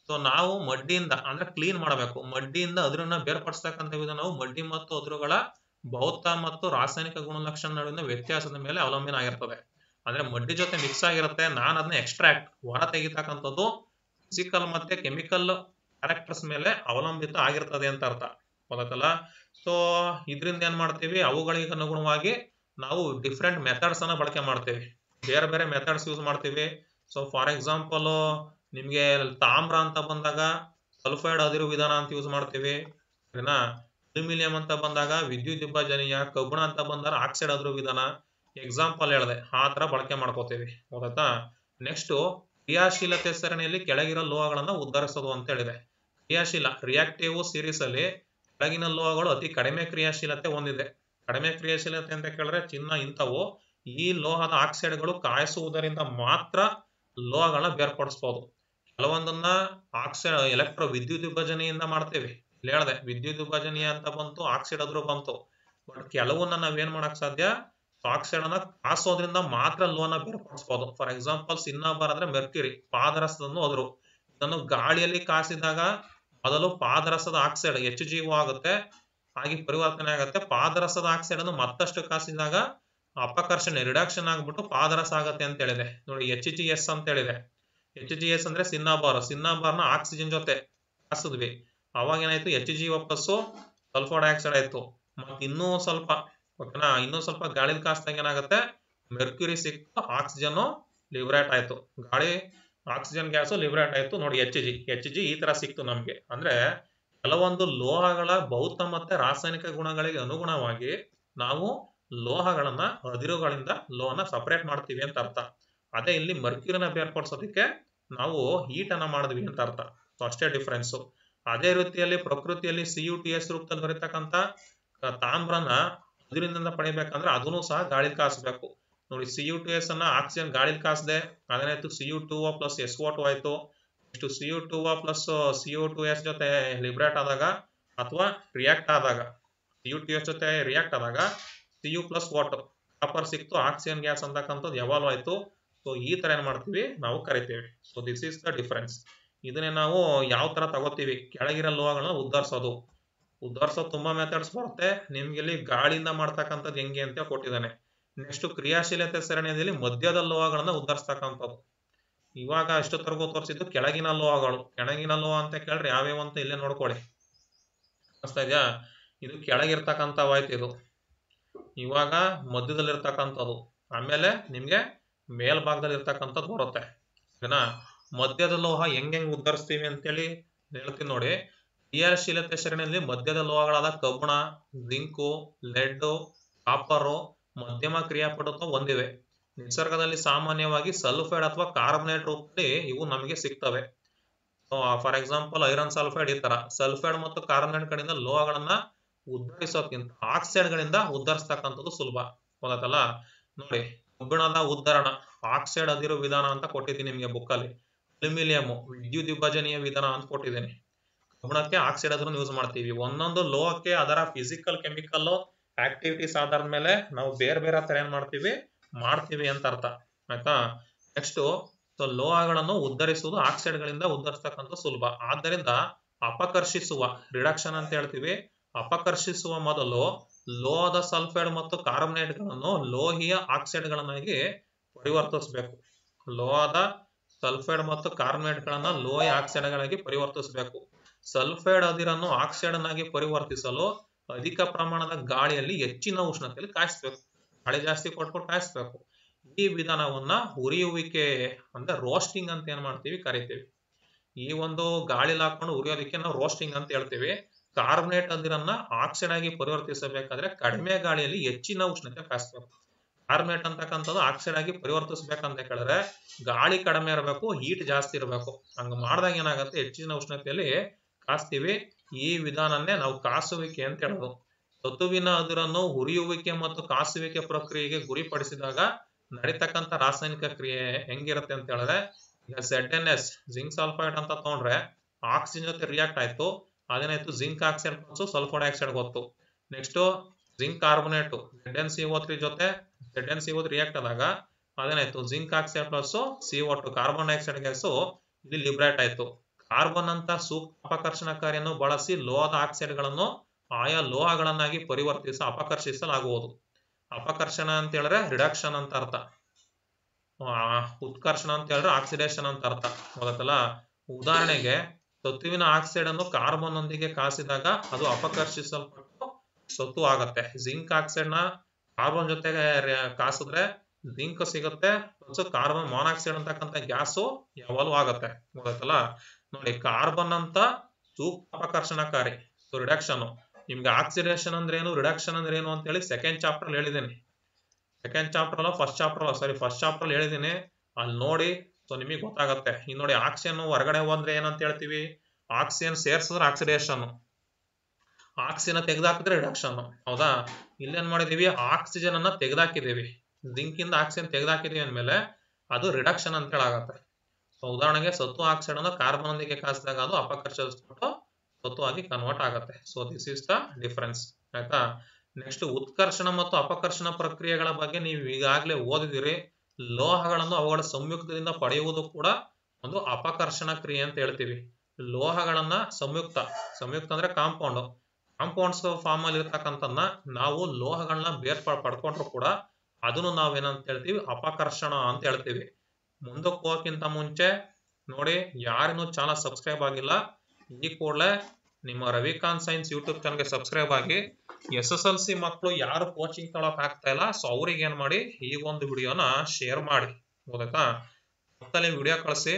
ಸೊ ನಾವು ಮಡ್ಡಿಯಿಂದ ಅಂದ್ರೆ ಕ್ಲೀನ್ ಮಾಡಬೇಕು, ಮಡ್ಡಿಯಿಂದ ಅದಿರನ್ನ ಬೇರ್ಪಡಿಸ್ತಕ್ಕಂಥ ವಿಧ ನಾವು ಮಡ್ಡಿ ಮತ್ತು ಅದಿರುಗಳ ಭೌತ ಮತ್ತು ರಾಸಾಯನಿಕ ಗುಣಲಕ್ಷಣ ನಡುವಿನ ವ್ಯತ್ಯಾಸದ ಮೇಲೆ ಅವಲಂಬನೆ ಆಗಿರ್ತದೆ. ಅಂದ್ರೆ ಮಡ್ಡಿ ಜೊತೆ ಮಿಕ್ಸ್ ಆಗಿರುತ್ತೆ, ನಾನು ಅದನ್ನ ಎಕ್ಸ್ಟ್ರಾಕ್ಟ್ ಹೊರ ತೆಗಿತಕ್ಕಂಥದ್ದು ಫಿಸಿಕಲ್ ಮತ್ತೆ ಕೆಮಿಕಲ್ ಕ್ಯಾರೆಕ್ಟರ್ಸ್ ಮೇಲೆ ಅವಲಂಬಿತ ಆಗಿರ್ತದೆ ಅಂತ ಅರ್ಥ. ಗೊತ್ತಲ್ಲ? ಸೊ ಇದರಿಂದ ಏನ್ ಮಾಡ್ತೀವಿ, ಅವುಗಳಿಗೆ ಅನುಗುಣವಾಗಿ ನಾವು ಡಿಫ್ರೆಂಟ್ ಮೆಥಡ್ಸ್ ಅನ್ನ ಬಳಕೆ ಮಾಡ್ತೀವಿ, ಬೇರೆ ಬೇರೆ ಮೆಥಡ್ಸ್ ಯೂಸ್ ಮಾಡ್ತೀವಿ. ಸೊ ಫಾರ್ ಎಕ್ಸಾಂಪಲ್ ನಿಮ್ಗೆ ತಾಮ್ರ ಅಂತ ಬಂದಾಗ ಸಲ್ಫೈಡ್ ಅದಿರು ವಿಧಾನ ಅಂತ ಯೂಸ್ ಮಾಡ್ತೀವಿ. ಸರಿನಾ? ಅಲ್ಯೂಮಿನಿಯಂ ಅಂತ ಬಂದಾಗ ವಿದ್ಯುತ್ ವಿಭಜನೀಯ, ಕಬ್ಬಿಣ ಅಂತ ಬಂದಾಗ ಆಕ್ಸೈಡ್ ಅದಿರು ವಿಧಾನ. ಎಕ್ಸಾಂಪಲ್ ಹೇಳಿದೆ, ಆ ತರ ಬಳಕೆ ಮಾಡ್ಕೋತೀವಿ. ಗೊತ್ತಾ? ನೆಕ್ಸ್ಟ್, ಕ್ರಿಯಾಶೀಲತೆ ಸರಣಿಯಲ್ಲಿ ಕೆಳಗಿರೋ ಲೋಹಗಳನ್ನ ಉದ್ಧರಿಸೋದು ಅಂತ ಹೇಳಿದೆ. ಕ್ರಿಯಾಶೀಲ ರಿಯಾಕ್ಟಿವ್ ಸೀರೀಸ್ ಅಲ್ಲಿ ಕೆಳಗಿನ ಲೋಹಗಳು ಅತಿ ಕಡಿಮೆ ಕ್ರಿಯಾಶೀಲತೆ ಹೊಂದಿದೆ. ಕಡಿಮೆ ಕ್ರಿಯಾಶೀಲತೆ ಅಂತ ಕೇಳಿದ್ರೆ ಚಿನ್ನ ಇಂಥವು. ಈ ಲೋಹದ ಆಕ್ಸೈಡ್ಗಳು ಕಾಯಿಸುವುದರಿಂದ ಮಾತ್ರ ಲೋಹಗಳನ್ನ ಬೇರ್ಪಡಿಸಬಹುದು. ಕೆಲವೊಂದನ್ನ ಆಕ್ಸೈಡ್ ಎಲೆಕ್ಟ್ರೋ ವಿದ್ಯುತ್ ವಿಭಜನೆಯಿಂದ ಮಾಡ್ತೇವೆ. ಇಲ್ಲಿ ಹೇಳಿದೆ ವಿದ್ಯುತ್ ವಿಭಜನೆಯ ಅಂತ ಬಂತು, ಆಕ್ಸೈಡ್ ಅದ್ರು ಬಂತು. ಬಟ್ ಕೆಲವನ್ನ ನಾವೇನ್ ಮಾಡಕ್ ಸಾಧ್ಯ, ಆಕ್ಸೈಡ್ ಅನ್ನ ಕಾಸೋದ್ರಿಂದ ಮಾತ್ರ ಲೋಹನ ಬೇರ್ಪಡಿಸಬಹುದು. ಫಾರ್ ಎಕ್ಸಾಂಪಲ್ ಸಿನ್ನಾಬಾರ್ ಅಂದ್ರೆ ಮೆರ್ಕ್ಯುರಿ, ಪಾದರಸದನ್ನು ಅದ್ರು ಇದನ್ನು ಗಾಳಿಯಲ್ಲಿ ಕಾಸಿದಾಗ ಮೊದಲು ಪಾದರಸದ ಆಕ್ಸೈಡ್ ಎಚ್ ಜೀವೋ ಆಗುತ್ತೆ, ಹಾಗೆ ಪರಿವರ್ತನೆ ಆಗುತ್ತೆ. ಪಾದರಸದ ಆಕ್ಸೈಡ್ ಅನ್ನು ಮತ್ತಷ್ಟು ಕಾಸಿದಾಗ ಅಪಕರ್ಷಣೆ ರಿಡಕ್ಷನ್ ಆಗ್ಬಿಟ್ಟು ಪಾದರಸ ಆಗತ್ತೆ ಅಂತ ಹೇಳಿದೆ ನೋಡಿ. ಎಚ್ ಜಿ ಎಸ್ ಅಂತ ಹೇಳಿದೆ, ಎಚ್ ಜಿ ಎಸ್ ಅಂದ್ರೆ ಸಿನ್ನಾಬಾರ್, ಸಿನ್ನಾಬಾರ್ನ ಆಕ್ಸಿಜನ್ ಜೊತೆ ಕಾಸಿದ್ವಿ, ಅವಾಗ ಏನಾಯ್ತು ಎಚ್ ಜಿ ವಾಪಸ್ಸು ಸಲ್ಫರ್ ಡೈಆಕ್ಸೈಡ್ ಆಯ್ತು. ಮತ್ತೆ ಇನ್ನೂ ಸ್ವಲ್ಪ ಓಕೆನಾ, ಇನ್ನೂ ಸ್ವಲ್ಪ ಗಾಳಿಲಿ ಕಾಸಿದಾಗ ಏನಾಗುತ್ತೆ ಮೆರ್ಕ್ಯುರಿ ಸಿಕ್ತು, ಆಕ್ಸಿಜನ್ ಲಿಬ್ರೇಟ್ ಆಯ್ತು, ಗಾಳಿ ಆಕ್ಸಿಜನ್ ಗ್ಯಾಸು ಲಿಬ್ರೇಟ್ ಆಯ್ತು ನೋಡಿ. ಎಚ್ ಜಿ ಎಚ್ ಜಿ ಈ ತರ ಸಿಕ್ತು ನಮ್ಗೆ. ಅಂದ್ರೆ ಕೆಲವೊಂದು ಲೋಹಗಳ ಭೌತ ಮತ್ತೆ ರಾಸಾಯನಿಕ ಗುಣಗಳಿಗೆ ಅನುಗುಣವಾಗಿ ನಾವು ಲೋಹಗಳನ್ನ ಅದಿರುಗಳಿಂದ ಲೋಹನ ಸಪರೇಟ್ ಮಾಡ್ತೀವಿ ಅಂತ ಅರ್ಥ. ಅದೇ ಇಲ್ಲಿ ಮರ್ಕ್ಯೂರಿನ ಬೇರ್ಪಡಿಸೋದಕ್ಕೆ ನಾವು ಹೀಟ್ ಅನ್ನ ಮಾಡಿದ್ವಿ ಅಂತ ಅರ್ಥ. ಸೊ ಅಷ್ಟೇ ಡಿಫ್ರೆನ್ಸು. ಅದೇ ರೀತಿಯಲ್ಲಿ ಪ್ರಕೃತಿಯಲ್ಲಿ ಸಿ ಯು ಟಿ ಎಸ್ ರೂಪದಲ್ಲಿ ಬರೀತಕ್ಕಂತ ತಾಮ್ರನ ಅದಿರಿನಿಂದ ಪಡಿಬೇಕಂದ್ರೆ ಅದನ್ನು ಸಹ ಗಾಳಿ ಕಾಸಬೇಕು ನೋಡಿ. ಸಿ ಯು ಟು ಎಸ್ ಅನ್ನ ಆಕ್ಸಿಜನ್ ಗಾಳಿ ಕಾಸದೆ ಅದೇನಾಯ್ತು C U two O plus S O two ಆಯ್ತು. ಇಷ್ಟು C U two O plus C U two S ಜೊತೆ ಲಿಬ್ರೇಟ್ ಆದಾಗ ಅಥವಾ ರಿಯಾಕ್ಟ್ ಆದಾಗ ಸಿ ಯು ಟು ಎಸ್ ಜೊತೆ ರಿಯಾಕ್ಟ್ ಆದಾಗ C U plus water copper ಸಿಕ್ತು, ಆಕ್ಸಿಜನ್ ಗ್ಯಾಸ್ ಅಂತಕ್ಕಂಥದ್ದು ಯಾವಾಗಲೂ ಆಯ್ತು. ಸೊ ಈ ತರ ಏನ್ ಮಾಡ್ತೀವಿ ನಾವು ಕರಿತೀವಿ. So this is the difference. ಇದನ್ನೇ ನಾವು ಯಾವ ತರ ತಗೋತೀವಿ, ಕೆಳಗಿರೋ ಲೋಹಗಳನ್ನ ಉದ್ಧರಿಸೋದು. ಉದ್ಧರಿಸೋದು ತುಂಬಾ ಮೆಥಡ್ಸ್ ಬರುತ್ತೆ, ನಿಮ್ಗೆ ಇಲ್ಲಿ ಗಾಳಿಯಿಂದ ಮಾಡ್ತಕ್ಕಂಥದ್ದು ಹೆಂಗೆ ಅಂತ ಕೊಟ್ಟಿದ್ದಾನೆ. ನೆಕ್ಸ್ಟ್ ಕ್ರಿಯಾಶೀಲತೆ ಸರಣಿಯಲ್ಲಿ ಮಧ್ಯದ ಲೋಹಗಳನ್ನ ಉದ್ಧರಿಸ್ತಕ್ಕಂಥದ್ದು. ಇವಾಗ ಅಷ್ಟು ತರಗೋ ತೋರಿಸಿದ್ದು ಕೆಳಗಿನ ಲೋಹಗಳು. ಕೆಳಗಿನ ಲೋಹ ಅಂತ ಕೇಳ್ರಿ ಯಾವ್ಯಾವ ಅಂತ ಇಲ್ಲೇ ನೋಡ್ಕೊಳ್ಳಿ, ಅನಿಸ್ತಾ ಇದೆಯಾ? ಇದು ಕೆಳಗಿರ್ತಕ್ಕಂಥವಾಯ್ತು, ಇದು ಇವಾಗ ಮಧ್ಯದಲ್ಲಿ ಇರ್ತಕ್ಕಂಥದ್ದು, ಆಮೇಲೆ ನಿಮ್ಗೆ ಮೇಲ್ಭಾಗದಲ್ಲಿ ಇರ್ತಕ್ಕಂಥದ್ದು ಬರುತ್ತೆ. ಸರಿನಾ? ಮಧ್ಯದ ಲೋಹ ಹೆಂಗ್ ಹೆಂಗ್ ಉದ್ಧರಿಸ್ತೀವಿ ಅಂತೇಳಿ ಹೇಳ್ತೀನಿ ನೋಡಿ. ಕ್ರಿಯಾಶೀಲತೆ ಶ್ರೇಣಿಯಲ್ಲಿ ಮಧ್ಯದ ಲೋಹಗಳಾದ ಕಬ್ಬಣ, ಜಿಂಕು, ಲೆಡ್ಡು, ಕಾಪರು ಮಧ್ಯಮ ಕ್ರಿಯಾಪಟುತ್ವ ಹೊಂದಿವೆ. ನಿಸರ್ಗದಲ್ಲಿ ಸಾಮಾನ್ಯವಾಗಿ ಸಲ್ಫೈಡ್ ಅಥವಾ ಕಾರ್ಬನೇಟ್ ರೂಪದಲ್ಲಿ ಇವು ನಮಗೆ ಸಿಗ್ತವೆ. For example iron sulphide. ಈ ತರ ಸಲ್ಫೈಡ್ ಮತ್ತು ಕಾರ್ಬನೇಟ್ ಗಳಿಂದ ಲೋಹಗಳನ್ನ ಉದ್ಧರಿಸೋಕ್ಕಿಂತ ಆಕ್ಸೈಡ್ ಗಳಿಂದ ಉದ್ಧರಿಸ್ತಕ್ಕಂಥದ್ದು ಸುಲಭ. ಗೊತ್ತಾಯ್ತಲ್ಲ ನೋಡಿ. ಕಬ್ಬಿಣದ ಉದ್ಧರಣ ಆಕ್ಸೈಡ್ ಅದಿರು ವಿಧಾನ ಅಂತ ಕೊಟ್ಟಿದ್ದೀನಿ ನಿಮ್ಗೆ ಬುಕ್ ಅಲ್ಲಿ. ಅಲ್ಯೂಮಿನಿಯಂ ವಿದ್ಯುತ್ ವಿಭಜನೆಯ ವಿಧಾನ ಅಂತ ಕೊಟ್ಟಿದ್ದೀನಿ. ಕಬ್ಬಿಣಕ್ಕೆ ಆಕ್ಸೈಡ್ ಅದಿರು ಯೂಸ್ ಮಾಡ್ತೀವಿ. ಒಂದೊಂದು ಲೋಹಕ್ಕೆ ಅದರ ಫಿಸಿಕಲ್ ಕೆಮಿಕಲ್ ಆಕ್ಟಿವಿಟೀಸ್ ಆಧಾರದ ಮೇಲೆ ನಾವು ಬೇರೆ ಬೇರೆ ತರ ಏನ್ ಮಾಡ್ತೀವಿ ಮಾಡ್ತೀವಿ ಅಂತ ಅರ್ಥ, ಆಯ್ತಾ? ನೆಕ್ಸ್ಟ್, ಸೊ ಲೋಹಗಳನ್ನು ಉದ್ಧರಿಸುವುದು ಆಕ್ಸೈಡ್ ಗಳಿಂದ ಉದ್ಧರಿಸತಕ್ಕಂಥ ಸುಲಭ. ಆದ್ದರಿಂದ ಅಪಕರ್ಷಿಸುವ ರಿಡಕ್ಷನ್ ಅಂತ ಹೇಳ್ತೀವಿ. ಅಪಕರ್ಷಿಸುವ ಮೊದಲು ಲೋಹದ ಸಲ್ಫೈಡ್ ಮತ್ತು ಕಾರ್ಬನೇಟ್ ಗಳನ್ನು ಲೋಹೀಯ ಆಕ್ಸೈಡ್ ಗಳನ್ನಾಗಿ ಪರಿವರ್ತಿಸಬೇಕು. ಲೋಹದ ಸಲ್ಫೈಡ್ ಮತ್ತು ಕಾರ್ಬನೇಟ್ ಗಳನ್ನ ಲೋಹೀಯ ಆಕ್ಸೈಡ್ ಗಳಾಗಿ ಪರಿವರ್ತಿಸಬೇಕು. ಸಲ್ಫೈಡ್ ಅದಿರನ್ನು ಆಕ್ಸೈಡ್ ಆಗಿ ಪರಿವರ್ತಿಸಲು ಅಧಿಕ ಪ್ರಮಾಣದ ಗಾಳಿಯಲ್ಲಿ ಹೆಚ್ಚಿನ ಉಷ್ಣತೆಯಲ್ಲಿ ಕಾಯಿಸ್ಬೇಕು. ಗಾಳಿ ಜಾಸ್ತಿ ಕೊಟ್ಬಿಟ್ಟು ಕಾಯಿಸ್ಬೇಕು. ಈ ವಿಧಾನವನ್ನ ಉರಿಯುವಿಕೆ ಅಂದ್ರೆ ರೋಸ್ಟಿಂಗ್ ಅಂತ ಏನ್ ಮಾಡ್ತೀವಿ ಕರಿತೀವಿ. ಈ ಒಂದು ಗಾಳಿಲಿ ಹಾಕೊಂಡು ಉರಿಯೋದಕ್ಕೆ ನಾವು ರೋಸ್ಟಿಂಗ್ ಅಂತ ಹೇಳ್ತೀವಿ. ಕಾರ್ಬನೇಟ್ ಅದಿರನ್ನ ಆಕ್ಸೈಡ್ ಆಗಿ ಪರಿವರ್ತಿಸಬೇಕಾದ್ರೆ ಕಡಿಮೆ ಗಾಳಿಯಲ್ಲಿ ಹೆಚ್ಚಿನ ಉಷ್ಣತೆ ಕಾಯಿಸ್ಬೇಕು. ಕಾರ್ಬನೇಟ್ ಅಂತಕ್ಕಂಥದ್ದು ಆಕ್ಸೈಡ್ ಆಗಿ ಪರಿವರ್ತಿಸ್ಬೇಕಂತ ಕೇಳಿದ್ರೆ ಗಾಳಿ ಕಡಿಮೆ ಇರಬೇಕು, ಹೀಟ್ ಜಾಸ್ತಿ ಇರಬೇಕು. ಹಂಗ ಮಾಡಿದಾಗ ಏನಾಗುತ್ತೆ, ಹೆಚ್ಚಿನ ಉಷ್ಣತೆಯಲ್ಲಿ ಕಾಸ್ತೀವಿ. ಈ ವಿಧಾನನ್ನೇ ನಾವು ಕಾಸುವಿಕೆ ಅಂತ ಹೇಳೋದು. ಸತುವಿನ ಅದಿರನ್ನು ಹುರಿಯುವಿಕೆ ಮತ್ತು ಕಾಸುವಿಕೆ ಪ್ರಕ್ರಿಯೆಗೆ ಗುರಿಪಡಿಸಿದಾಗ ನಡೀತಕ್ಕಂಥ ರಾಸಾಯನಿಕ ಕ್ರಿಯೆ ಹೆಂಗಿರುತ್ತೆ ಅಂತ ಹೇಳಿದ್ರೆ, ಈಗ Z N S zinc sulphide ಅಂತ ತಗೊಂಡ್ರೆ ಆಕ್ಸಿಜನ್ ಜೊತೆ ರಿಯಾಕ್ಟ್ ಆಯ್ತು, ಅದೇನಾಯ್ತು ಜಿಂಕ್ ಆಕ್ಸೈಡ್ ಗೊತ್ತು, ಸಲ್ಫರ್ ಡೈಆಕ್ಸೈಡ್ ಗೊತ್ತು. Next zinc carbonate Z N C O three ಜೊತೆ Z N C O react ಆದಾಗ ಅದೇನಾಯ್ತು zinc oxide plus C O two carbon dioxide gas ಇಲ್ಲಿ ಲಿಬ್ರೇಟ್ ಆಯ್ತು. ಕಾರ್ಬನ್ ಅಂತ ಸೂಕ್ಷ್ಮ ಅಪಕರ್ಷಣಕಾರಿಯನ್ನು ಬಳಸಿ ಲೋಹದ ಆಕ್ಸೈಡ್ ಗಳನ್ನು ಆಯಾ ಲೋಹಗಳನ್ನಾಗಿ ಪರಿವರ್ತಿಸ ಅಪಕರ್ಷಿಸಲಾಗುವುದು. ಅಪಕರ್ಷಣ ಅಂತ ಹೇಳಿದ್ರೆ ರಿಡಕ್ಷನ್ ಅಂತ ಅರ್ಥ, ಉತ್ಕರ್ಷಣ ಅಂತ ಹೇಳಿದ್ರೆ ಆಕ್ಸಿಡೇಷನ್ ಅಂತ ಅರ್ಥ. ಗೊತ್ತಲ್ಲ? ಉದಾಹರಣೆಗೆ ಸತುವಿನ ಆಕ್ಸೈಡ್ ಅನ್ನು ಕಾರ್ಬನ್ ನೊಂದಿಗೆ ಕಾಸಿದಾಗ ಅದು ಅಪಕರ್ಷಿಸಲ್ಪಟ್ಟು ಸತು ಆಗತ್ತೆ. ಜಿಂಕ್ ಆಕ್ಸೈಡ್ ನ ಕಾರ್ಬನ್ ಜೊತೆಗೆ ಕಾಸಿದ್ರೆ ಜಿಂಕ್ ಸಿಗುತ್ತೆ, ಕಾರ್ಬನ್ ಮಾನಾಕ್ಸೈಡ್ ಅಂತಕ್ಕಂಥ ಗ್ಯಾಸು ಯಾವಾಗಲೂ ಆಗತ್ತೆ. ಗೊತ್ತಲ್ಲ ನೋಡಿ. ಕಾರ್ಬನ್ ಅಂತ ಸೂಕ್ಷ್ಮ ಅಪಕರ್ಷಣಕಾರಿ, ಸೊ ರಿಡಕ್ಷನ್. ನಿಮ್ಗೆ ಆಕ್ಸಿಡೇಷನ್ ಅಂದ್ರೆ ಏನು, ರಿಡಕ್ಷನ್ ಅಂದ್ರೆ ಏನು ಅಂತೇಳಿ ಸೆಕೆಂಡ್ ಚಾಪ್ಟರ್ ಹೇಳಿದ್ದೀನಿ. ಸೆಕೆಂಡ್ ಚಾಪ್ಟರ್ ಅಲ್ಲ ಫಸ್ಟ್ ಚಾಪ್ಟರ್ ಅಲ್ಲ ಸಾರಿ ಫಸ್ಟ್ ಚಾಪ್ಟರ್ ಹೇಳಿದ್ದೀನಿ, ಅಲ್ಲಿ ನೋಡಿ. ಸೊ ನಿಮಗೆ ಗೊತ್ತಾಗತ್ತೆ. ಈಗ ನೋಡಿ, ಆಕ್ಸಿಜನ್ ಹೊರಗಡೆ ಹೋದ್ರೆ ಏನಂತ ಹೇಳ್ತೀವಿ, ಆಕ್ಸಿಜನ್ ಸೇರ್ಸಿದ್ರೆ ಆಕ್ಸಿಡೇಷನ್, ಆಕ್ಸಿಜನ್ ತೆಗೆದಾಕಿದ್ರೆ ರಿಡಕ್ಷನ್. ಹೌದಾ? ಇಲ್ಲೇನ್ ಮಾಡಿದೀವಿ, ಆಕ್ಸಿಜನ್ ಅನ್ನ ತೆಗೆದಾಕಿದೀವಿ, ಜಿಂಕ್ ಇಂದ ಆಕ್ಸಿಜನ್ ತೆಗೆದಾಕಿದೀವಿ ಅಂದ್ಮೇಲೆ ಅದು ರಿಡಕ್ಷನ್ ಅಂತ ಹೇಳಾಗತ್ತೆ. ಸೊ ಉದಾಹರಣೆಗೆ ಸತ್ತು ಆಕ್ಸೈಡ್ ಅನ್ನು ಕಾರ್ಬನ್ ಒಂದಿಗೆ ಕಾಸಿದಾಗ ಅದು ಅಪಕರ್ಷಿಸ್ಬಿಟ್ಟು ಸತ್ತು ಆಗಿ ಕನ್ವರ್ಟ್ ಆಗುತ್ತೆ. So this is the difference, ಆಯ್ತಾ? ನೆಕ್ಸ್ಟ್ ಉತ್ಕರ್ಷಣ ಮತ್ತು ಅಪಕರ್ಷಣ ಪ್ರಕ್ರಿಯೆಗಳ ಬಗ್ಗೆ ನೀವು ಈಗಾಗಲೇ ಓದಿದಿರಿ. ಲೋಹಗಳನ್ನು ಅವುಗಳ ಸಂಯುಕ್ತದಿಂದ ಪಡೆಯುವುದು ಕೂಡ ಒಂದು ಅಪಕರ್ಷಣ ಕ್ರಿಯೆ ಅಂತ ಹೇಳ್ತೀವಿ. ಲೋಹಗಳನ್ನ ಸಂಯುಕ್ತ ಸಂಯುಕ್ತ ಅಂದ್ರೆ ಕಾಂಪೌಂಡ್ ಕಾಂಪೌಂಡ್ಸ್ ಫಾರ್ಮ್ ಅಲ್ಲಿ ಇರ್ತಕ್ಕಂಥದನ್ನ ನಾವು ಲೋಹಗಳನ್ನ ಬೇರ್ ಪಡ್ಕೊಂಡ್ರು ಕೂಡ ಅದನ್ನು ನಾವೇನಂತ ಹೇಳ್ತೀವಿ, ಅಪಕರ್ಷಣ ಅಂತ ಹೇಳ್ತೀವಿ. ಮುಂದಕ್ಕೆ ಹೋಗೋಕ್ಕಿಂತ ಮುಂಚೆ ನೋಡಿ, ಯಾರೇನು ಚಾನಲ್ ಸಬ್ಸ್ಕ್ರೈಬ್ ಆಗಿಲ್ಲ ಈ ಕೂಡಲೇ ನಿಮ್ಮ ರವಿಕಾಂತ್ ಸೈನ್ಸ್ ಯೂಟ್ಯೂಬ್ ಚಾನಲ್ಗೆ ಸಬ್ಸ್ಕ್ರೈಬ್ ಆಗಿ. ಎಸ್ ಎಸ್ ಎಲ್ ಸಿ ಮಕ್ಕಳು ಯಾರು ಕೋಚಿಂಗ್ ತಗೊಳಕ್ ಆಗ್ತಾ ಇಲ್ಲ, ಸೊ ಅವ್ರಿಗೆ ಏನ್ ಮಾಡಿ ಈ ಒಂದು ವಿಡಿಯೋನ ಶೇರ್ ಮಾಡಿ, ಗೊತ್ತಾಯ್ತಾ? ಮತ್ತಲ್ಲಿ ವಿಡಿಯೋ ಕಳಿಸಿ,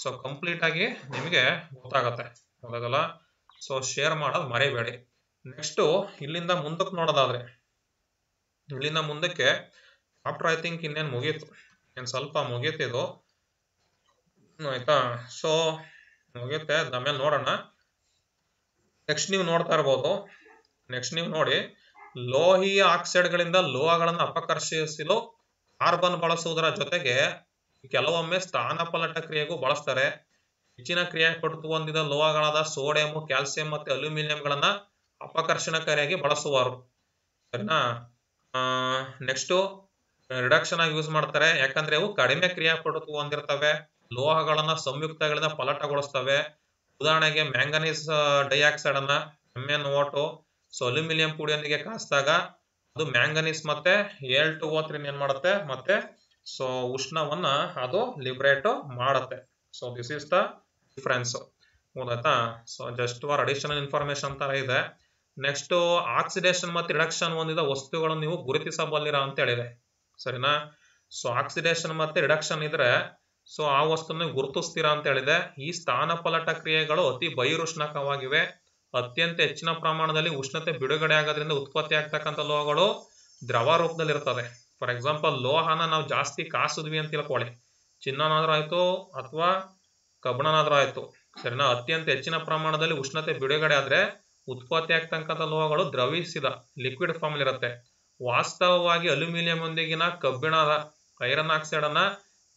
ಸೊ ಕಂಪ್ಲೀಟ್ ಆಗಿ ನಿಮಗೆ ಗೊತ್ತಾಗತ್ತೆ, ಗೊತ್ತಾಗಲ್ಲ? ಸೊ ಶೇರ್ ಮಾಡೋದು ಮರಿಬೇಡಿ. ನೆಕ್ಸ್ಟು ಇಲ್ಲಿಂದ ಮುಂದಕ್ಕೆ ನೋಡೋದಾದ್ರೆ, ಇಲ್ಲಿಂದ ಮುಂದಕ್ಕೆ ಆಫ್ಟರ್ ಐ ಥಿಂಕ್ ಇನ್ನೇನು ಮುಗೀತು, ಏನು ಸ್ವಲ್ಪ ಮುಗೀತಿದು, ಆಯ್ತಾ? ಸೊ ಮುಗಿಯುತ್ತೆ, ಆಮೇಲೆ ನೋಡೋಣ. ನೆಕ್ಸ್ಟ್ ನೀವು ನೋಡ್ತಾ ಇರ್ಬೋದು, ನೆಕ್ಸ್ಟ್ ನೀವು ನೋಡಿ, ಲೋಹೀಯ ಆಕ್ಸೈಡ್ಗಳಿಂದ ಲೋಹಗಳನ್ನು ಅಪಕರ್ಷಿಸಲು ಕಾರ್ಬನ್ ಬಳಸುವುದರ ಜೊತೆಗೆ ಕೆಲವೊಮ್ಮೆ ಸ್ಥಾನ ಪಲಟ ಕ್ರಿಯೆಗೂ ಬಳಸ್ತಾರೆ. ಹೆಚ್ಚಿನ ಕ್ರಿಯಾಪಟು ಹೊಂದಿದ ಲೋಹಗಳಾದ ಸೋಡಿಯಂ, ಕ್ಯಾಲ್ಸಿಯಂ ಮತ್ತು ಅಲ್ಯೂಮಿನಿಯಂಗಳನ್ನ ಅಪಕರ್ಷಣಕಾರಿಯಾಗಿ ಬಳಸುವರು, ಸರಿನಾ? ನೆಕ್ಸ್ಟು ರಿಡಕ್ಷನ್ ಆಗಿ ಯೂಸ್ ಮಾಡ್ತಾರೆ, ಯಾಕಂದ್ರೆ ಅವು ಕಡಿಮೆ ಕ್ರಿಯಾಪಟು ಹೊಂದಿರ್ತವೆ, ಲೋಹಗಳನ್ನ ಸಂಯುಕ್ತಗಳಿಂದ ಪಲಟಗೊಳಿಸ್ತವೆ. ಉದಾಹರಣೆಗೆ ಮ್ಯಾಂಗನೀಸ್ ಡೈಆಕ್ಸೈಡ್ ಅನ್ನ ಎಮ್ಎನ್ ಓಟು ಸೊ ಅಲ್ಯೂಮಿನಿಯಂ ಪುಡಿಯೊಂದಿಗೆ ಕಾಸಿದಾಗ ಅದು ಮ್ಯಾಂಗನೀಸ್ ಮತ್ತೆ ಎಲ್ ಟು ಓ ತ್ರೀನ್ ಏನ್ ಮಾಡುತ್ತೆ ಮತ್ತೆ ಸೊ ಉಷ್ಣವನ್ನ ಅದು ಲಿಬ್ರೇಟ್ ಮಾಡುತ್ತೆ. So this is the difference, ಗೊತ್ತಾಯ್ತಾ? So just for additional information ತರ ಇದೆ. ನೆಕ್ಸ್ಟ್ ಆಕ್ಸಿಡೇಷನ್ ಮತ್ತು ರಿಡಕ್ಷನ್ ಹೊಂದಿದ ವಸ್ತುಗಳನ್ನು ನೀವು ಗುರುತಿಸಬಲ್ಲಿರ ಅಂತ ಹೇಳಿದೆ, ಸರಿನಾ? ಸೊ ಆಕ್ಸಿಡೇಷನ್ ಮತ್ತೆ ರಿಡಕ್ಷನ್ ಇದ್ರೆ ಸೊ ಆ ವಸ್ತುವನ್ನು ಗುರುತಿಸ್ತೀರಾ ಅಂತ ಹೇಳಿದೆ. ಈ ಸ್ಥಾನ ಪಲಟ ಕ್ರಿಯೆಗಳು ಅತಿ ಬಹಿರುಷ್ಣಕವಾಗಿವೆ. ಅತ್ಯಂತ ಹೆಚ್ಚಿನ ಪ್ರಮಾಣದಲ್ಲಿ ಉಷ್ಣತೆ ಬಿಡುಗಡೆ ಆಗೋದ್ರಿಂದ ಉತ್ಪತ್ತಿ ಆಗ್ತಕ್ಕಂಥ ಲೋಹಗಳು ದ್ರವ ರೂಪದಲ್ಲಿ ಇರ್ತದೆ. ಫಾರ್ ಎಕ್ಸಾಂಪಲ್, ಲೋಹನ ನಾವು ಜಾಸ್ತಿ ಕಾಸಿದ್ವಿ ಅಂತ ತಿಳ್ಕೊಳ್ಳಿ, ಚಿನ್ನನಾದ್ರೂ ಆಯ್ತು ಅಥವಾ ಕಬ್ಬಿಣನಾದ್ರೂ ಆಯ್ತು, ಸರಿನಾ? ಅತ್ಯಂತ ಹೆಚ್ಚಿನ ಪ್ರಮಾಣದಲ್ಲಿ ಉಷ್ಣತೆ ಬಿಡುಗಡೆ ಆದ್ರೆ ಉತ್ಪತ್ತಿ ಆಗ್ತಕ್ಕಂಥ ಲೋಹಗಳು ದ್ರವಿಸಿದ ಲಿಕ್ವಿಡ್ ಫಾರ್ಮ್ ಇರುತ್ತೆ. ವಾಸ್ತವವಾಗಿ ಅಲ್ಯೂಮಿನಿಯಂ ಒಂದಿಗಿನ ಕಬ್ಬಿಣದ ಐರನ್ ಆಕ್ಸೈಡ್ ಅನ್ನ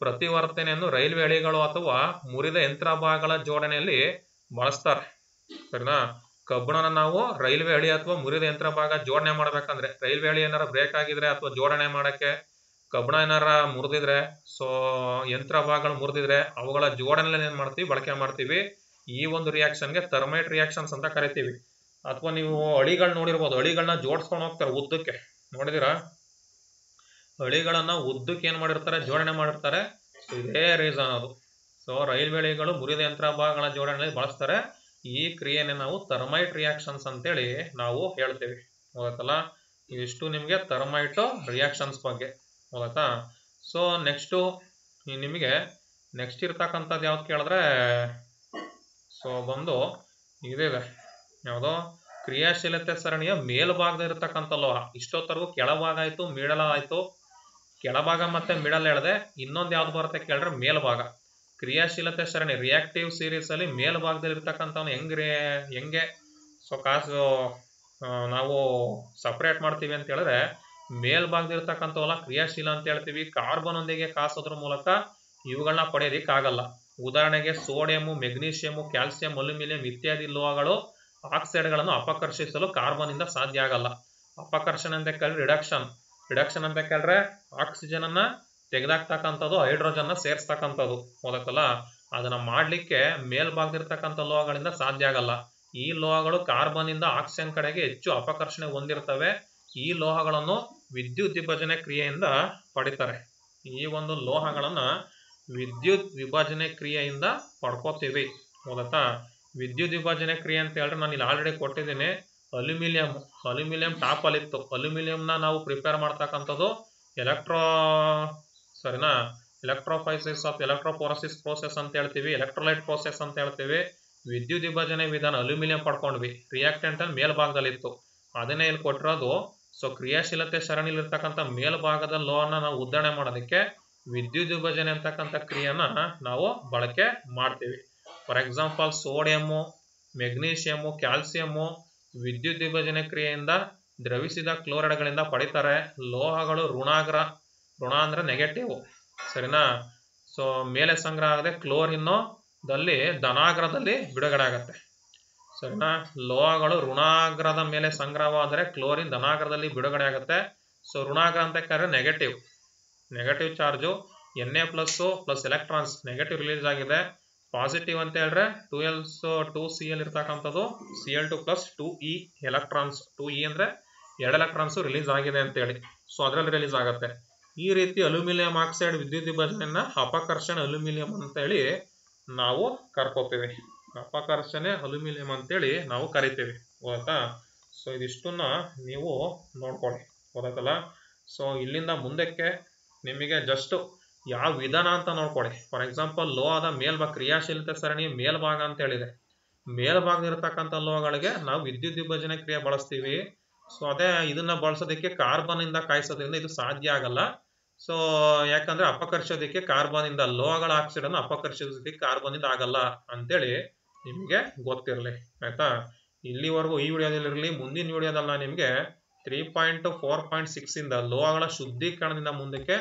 ಪ್ರತಿವರ್ತನೆಯನ್ನು ರೈಲ್ವೆ ಹಳಿಗಳು ಅಥವಾ ಮುರಿದ ಯಂತ್ರ ಭಾಗಗಳ ಜೋಡಣೆಯಲ್ಲಿ ಬಳಸ್ತಾರೆ, ಸರಿನಾ? ಕಬ್ಬಿಣನ ನಾವು ರೈಲ್ವೆ ಹಳಿ ಅಥವಾ ಮುರಿದ ಯಂತ್ರ ಭಾಗ ಜೋಡಣೆ ಮಾಡ್ಬೇಕಂದ್ರೆ, ರೈಲ್ವೆ ಹಳಿ ಏನಾರ ಬ್ರೇಕ್ ಆಗಿದ್ರೆ ಅಥವಾ ಜೋಡಣೆ ಮಾಡಕ್ಕೆ ಕಬ್ಬಿಣ ಏನಾರ ಮುರಿದಿದ್ರೆ ಸೊ ಯಂತ್ರ ಭಾಗಗಳು ಮುರಿದಿದ್ರೆ ಅವುಗಳ ಜೋಡಣೆಯಲ್ಲಿ ಏನ್ ಮಾಡ್ತೀವಿ, ಬಳಕೆ ಮಾಡ್ತೀವಿ. ಈ ಒಂದು ರಿಯಾಕ್ಷನ್ಗೆ ಥರ್ಮೈಟ್ ರಿಯಾಕ್ಷನ್ಸ್ ಅಂತ ಕರಿತೀವಿ. ಅಥವಾ ನೀವು ಹಳಿಗಳು ನೋಡಿರ್ಬೋದು, ಹಳಿಗಳನ್ನ ಜೋಡಿಸ್ಕೊಂಡು ಹೋಗ್ತಾರೆ ಉದ್ದಕ್ಕೆ, ನೋಡಿದಿರಾ? ಹಳಿಗಳನ್ನ ಉದ್ದಕ್ಕೆ ಏನ್ ಮಾಡಿರ್ತಾರೆ, ಜೋಡಣೆ ಮಾಡಿರ್ತಾರೆ. ಸೊ ಇದೇ ರೀಸನ್ ಅದು. ಸೊ ರೈಲ್ವೆ ಹಳಿಗಳು ಮುರಿದ ಯಂತ್ರ ಭಾಗಗಳ ಜೋಡಣೆಯಲ್ಲಿ ಬಳಸ್ತಾರೆ. ಈ ಕ್ರಿಯೆನೇ ನಾವು ಥರ್ಮೈಟ್ ರಿಯಾಕ್ಷನ್ಸ್ ಅಂತೇಳಿ ನಾವು ಹೇಳ್ತೇವೆ, ಗೊತ್ತಾಯ್ತಲ್ಲ? ಇವಿಷ್ಟು ನಿಮಗೆ ಥರ್ಮೈಟ್ ರಿಯಾಕ್ಷನ್ಸ್ ಬಗ್ಗೆ, ಗೊತ್ತಾಯ್ತಾ? ಸೊ ನೆಕ್ಸ್ಟು ನಿಮಗೆ ನೆಕ್ಸ್ಟ್ ಇರ್ತಕ್ಕಂಥದ್ದು ಯಾವ್ದು ಕೇಳಿದ್ರೆ ಸೊ ಬಂದು ಇದಿದೆ, ಯಾವುದೋ ಕ್ರಿಯಾಶೀಲತೆ ಸರಣಿಯ ಮೇಲ್ಭಾಗದಲ್ಲಿರ್ತಕ್ಕಂಥ ಲೋಹ. ಇಷ್ಟೊತ್ತರೆಗೂ ಕೆಳಭಾಗ ಆಯಿತು, ಮಿಡಲ ಆಯಿತು, ಕೆಳಭಾಗ ಮತ್ತೆ ಮಿಡಲ್ ಹೇಳಿದೆ. ಇನ್ನೊಂದು ಯಾವ್ದು ಬರುತ್ತೆ ಕೇಳಿದ್ರೆ ಮೇಲ್ಭಾಗ. ಕ್ರಿಯಾಶೀಲತೆ ಸರಣಿ ರಿಯಾಕ್ಟಿವ್ ಸೀರೀಸ್ ಅಲ್ಲಿ ಮೇಲ್ಭಾಗದಲ್ಲಿ ಇರ್ತಕ್ಕಂಥವ್ನು ಹೆಂಗೆ ಹೆಂಗೆ ಸೊ ಕಾಸು ನಾವು ಸಪ್ರೇಟ್ ಮಾಡ್ತೀವಿ ಅಂತ ಹೇಳಿದ್ರೆ, ಮೇಲ್ಭಾಗದಲ್ಲಿರ್ತಕ್ಕಂಥವಲ್ಲ ಕ್ರಿಯಾಶೀಲ ಅಂತ ಹೇಳ್ತೀವಿ. ಕಾರ್ಬನ್ ಒಂದಿಗೆ ಕಾಸೋದ್ರ ಮೂಲಕ ಇವುಗಳನ್ನ ಪಡೆಯೋದಿಕ್ಕಾಗಲ್ಲ. ಉದಾಹರಣೆಗೆ ಸೋಡಿಯಂ, ಮೆಗ್ನೀಷಿಯಂ, ಕ್ಯಾಲ್ಸಿಯಂ, ಅಲ್ಯೂಮಿನಿಯಂ ಇತ್ಯಾದಿ ಲೋಹಗಳು ಆಕ್ಸೈಡ್ಗಳನ್ನು ಅಪಕರ್ಷಿಸಲು ಕಾರ್ಬನ್ ಇಂದ ಸಾಧ್ಯ ಆಗಲ್ಲ. ಅಪಕರ್ಷಣ ಅಂತ ಕೇಳಿದ್ರೆ ರಿಡಕ್ಷನ್, ರಿಡಕ್ಷನ್ ಅಂತ ಕೇಳಿದ್ರೆ ಆಕ್ಸಿಜನ್ ಅನ್ನ ತೆಗೆದಾಕ್ತಕ್ಕಂಥದ್ದು, ಹೈಡ್ರೋಜನ್ ನ ಸೇರಿಸ್ತಕ್ಕಂಥದ್ದು, ಗೊತ್ತಲ್ಲ? ಅದನ್ನ ಮಾಡ್ಲಿಕ್ಕೆ ಮೇಲ್ಭಾಗದಿರ್ತಕ್ಕಂಥ ಲೋಹಗಳಿಂದ ಸಾಧ್ಯ ಆಗಲ್ಲ. ಈ ಲೋಹಗಳು ಕಾರ್ಬನ್ ಇಂದ ಆಕ್ಸಿಜನ್ ಕಡೆಗೆ ಹೆಚ್ಚು ಅಪಕರ್ಷಣೆ ಹೊಂದಿರ್ತವೆ. ಈ ಲೋಹಗಳನ್ನು ವಿದ್ಯುತ್ ವಿಭಜನೆ ಕ್ರಿಯೆಯಿಂದ ಪಡಿತಾರೆ. ಈ ಒಂದು ಲೋಹಗಳನ್ನ ವಿದ್ಯುತ್ ವಿಭಜನೆ ಕ್ರಿಯೆಯಿಂದ ಪಡ್ಕೋತೀವಿ, ಗೊತ್ತಾ? ವಿದ್ಯುತ್ ವಿಭಜನೆ ಕ್ರಿಯೆ ಅಂತ ಹೇಳಿದ್ರೆ ನಾನು ಇಲ್ಲಿ ಆಲ್ರೆಡಿ ಕೊಟ್ಟಿದ್ದೀನಿ. ಅಲ್ಯೂಮಿನಿಯಂ ಅಲ್ಯೂಮಿನಿಯಂ ಟಾಪ್ ಅಲ್ಲಿ ಇತ್ತು. ಅಲ್ಯೂಮಿನಿಯಂನ ನಾವು ಪ್ರಿಪೇರ್ ಮಾಡ್ತಕ್ಕಂಥದ್ದು ಎಲೆಕ್ಟ್ರೋ ಸರಿನಾ ಎಲೆಕ್ಟ್ರೋಫೈಸಿಸ್ ಆಫ್ ಎಲೆಕ್ಟ್ರೋಫೋರಸಿಸ್ ಪ್ರೋಸೆಸ್ ಅಂತ ಹೇಳ್ತೀವಿ, ಎಲೆಕ್ಟ್ರೋಲೈಟ್ ಪ್ರೋಸೆಸ್ ಅಂತ ಹೇಳ್ತೀವಿ. ವಿದ್ಯುತ್ ವಿಭಜನೆ ವಿಧಾನ ಅಲ್ಯೂಮಿನಿಯಂ ಪಡ್ಕೊಂಡ್ವಿ. ರಿಯಾಕ್ಟೆಂಟ್ ಅಲ್ಲಿ ಮೇಲ್ಭಾಗದಲ್ಲಿ ಇತ್ತು, ಅದನ್ನೇ ಇಲ್ಲಿ ಕೊಟ್ಟಿರೋದು. ಸೊ ಕ್ರಿಯಾಶೀಲತೆ ಸರಣಿಲಿರ್ತಕ್ಕಂಥ ಮೇಲ್ಭಾಗದ ಲೋಹನ ನಾವು ಉದ್ಧರಣೆ ಮಾಡೋದಕ್ಕೆ ವಿದ್ಯುತ್ ವಿಭಜನೆ ಅಂತಕ್ಕಂಥ ಕ್ರಿಯೆನ ನಾವು ಬಳಕೆ ಮಾಡ್ತೀವಿ. For example, sodium, magnesium, calcium ವಿದ್ಯುತ್ ವಿಭಜನೆ ಕ್ರಿಯೆಯಿಂದ ದ್ರವಿಸಿದ ಕ್ಲೋರೈಡ್ಗಳಿಂದ ಪಡಿತಾರೆ. ಲೋಹಗಳು ಋಣಾಗ್ರ, ಋಣ ಅಂದ್ರೆ ನೆಗೆಟಿವ್, ಸರಿನಾ? ಸೊ ಮೇಲೆ ಸಂಗ್ರಹ ಆಗದೆ ಕ್ಲೋರಿನೋದಲ್ಲಿ ಧನಾಗ್ರದಲ್ಲಿ ಬಿಡುಗಡೆ ಆಗತ್ತೆ, ಸರಿನಾ. ಲೋಹಗಳು ಋಣಾಗ್ರದ ಮೇಲೆ ಸಂಗ್ರಹವಾದರೆ ಕ್ಲೋರಿನ್ ಧನಾಗ್ರದಲ್ಲಿ ಬಿಡುಗಡೆ ಆಗುತ್ತೆ. ಸೊ ಋಣಾಗ್ರ ಅಂತ ಕರೆ negative negative charge N A plus plus electrons negative release ಆಗಿದೆ. ಪಾಸಿಟಿವ್ ಅಂತ ಹೇಳಿದ್ರೆ two Ls two C L ಇರ್ತಕ್ಕಂಥದ್ದು C L two plus two E electrons two E ಅಂದರೆ ಎರಡು ಎಲೆಕ್ಟ್ರಾನ್ಸು ರಿಲೀಸ್ ಆಗಿದೆ ಅಂತೇಳಿ. ಸೊ ಅದರಲ್ಲಿ ರಿಲೀಸ್ ಆಗುತ್ತೆ. ಈ ರೀತಿ ಅಲ್ಯೂಮಿನಿಯಂ ಆಕ್ಸೈಡ್ ವಿದ್ಯುತ್ ವಿಭಜನೆಯನ್ನ ಅಪಕರ್ಷಣ ಅಲ್ಯೂಮಿನಿಯಂ ಅಂತೇಳಿ ನಾವು ಕರ್ಕೋತೀವಿ. ಅಪಕರ್ಷಣೆ ಅಲ್ಯೂಮಿನಿಯಂ ಅಂತೇಳಿ ನಾವು ಕರಿತೀವಿ. ಓದಾ. ಸೊ ಇದಿಷ್ಟನ್ನ ನೀವು ನೋಡ್ಕೊಳ್ಳಿ. ಓದತ್ತಲ್ಲ. ಸೊ ಇಲ್ಲಿಂದ ಮುಂದಕ್ಕೆ ನಿಮಗೆ ಜಸ್ಟ್ ಯಾವ ವಿಧಾನ ಅಂತ ನೋಡ್ಕೊಳ್ಳಿ. ಫಾರ್ ಎಕ್ಸಾಂಪಲ್ ಲೋಹದ ಮೇಲ್ಭಾಗ ಕ್ರಿಯಾಶೀಲತೆ ಸರಣಿ ಮೇಲ್ಭಾಗ ಅಂತ ಹೇಳಿದೆ. ಮೇಲ್ಭಾಗದಲ್ಲಿರ್ತಕ್ಕಂಥ ಲೋಹಗಳಿಗೆ ನಾವು ವಿದ್ಯುತ್ ವಿಭಜನೆ ಕ್ರಿಯೆ ಬಳಸ್ತೀವಿ. ಸೊ ಅದೇ ಇದನ್ನ ಬಳಸೋದಕ್ಕೆ ಕಾರ್ಬನ್ ಇಂದ ಕಾಯಿಸೋದ್ರಿಂದ ಇದು ಸಾಧ್ಯ ಆಗಲ್ಲ. ಸೊ ಯಾಕಂದ್ರೆ ಅಪಕರ್ಷೋದಕ್ಕೆ ಕಾರ್ಬನ್ ಇಂದ ಲೋಹಗಳ ಆಕ್ಸೈಡ್ ಅನ್ನು ಅಪಕರ್ಷಿಸೋದಕ್ಕೆ ಕಾರ್ಬನ್ ಇಂದ ಆಗಲ್ಲ ಅಂತೇಳಿ ನಿಮಗೆ ಗೊತ್ತಿರಲಿ ಆಯ್ತಾ. ಇಲ್ಲಿವರೆಗೂ ಈ ವಿಡಿಯೋದಲ್ಲಿ ಇರಲಿ, ಮುಂದಿನ ವಿಡಿಯೋದಲ್ಲಿ ನಾನು ನಿಮಗೆ three point four point six ಇಂದ ಲೋಹಗಳ ಶುದ್ಧೀಕರಣದಿಂದ ಮುಂದಕ್ಕೆ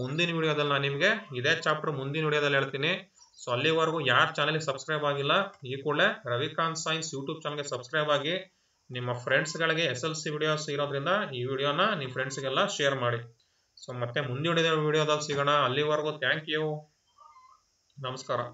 ಮುಂದಿನ ವಿಡಿಯೋದಲ್ಲಿ ನಾನು ನಿಮಗೆ ಇದೇ ಚಾಪ್ಟರ್ ಮುಂದಿನ ವಿಡಿಯೋದಲ್ಲಿ ಹೇಳ್ತೀನಿ. ಸೊ ಅಲ್ಲಿವರೆಗೂ ಯಾರು ಚಾನಲ್ಗೆ ಸಬ್ಸ್ಕ್ರೈಬ್ ಆಗಿಲ್ಲ ಈ ಕೂಡಲೇ ರವಿಕಾಂತ್ ಸೈನ್ಸ್ ಯೂಟ್ಯೂಬ್ ಚಾನಲ್ಗೆ ಸಬ್ಸ್ಕ್ರೈಬ್ ಆಗಿ. ನಿಮ್ಮ ಫ್ರೆಂಡ್ಸ್ಗಳಿಗೆ ಎಸ್ ಎಲ್ ಸಿ ವಿಡಿಯೋಸ್ ಇರೋದ್ರಿಂದ ಈ ವಿಡಿಯೋನ ನಿಮ್ಮ ಫ್ರೆಂಡ್ಸ್ಗೆಲ್ಲ ಶೇರ್ ಮಾಡಿ. ಸೊ ಮತ್ತೆ ಮುಂದಿನ ವಿಡಿಯೋದಲ್ಲಿ ಸಿಗೋಣ. ಅಲ್ಲಿವರೆಗೂ ಥ್ಯಾಂಕ್ ಯು, ನಮಸ್ಕಾರ.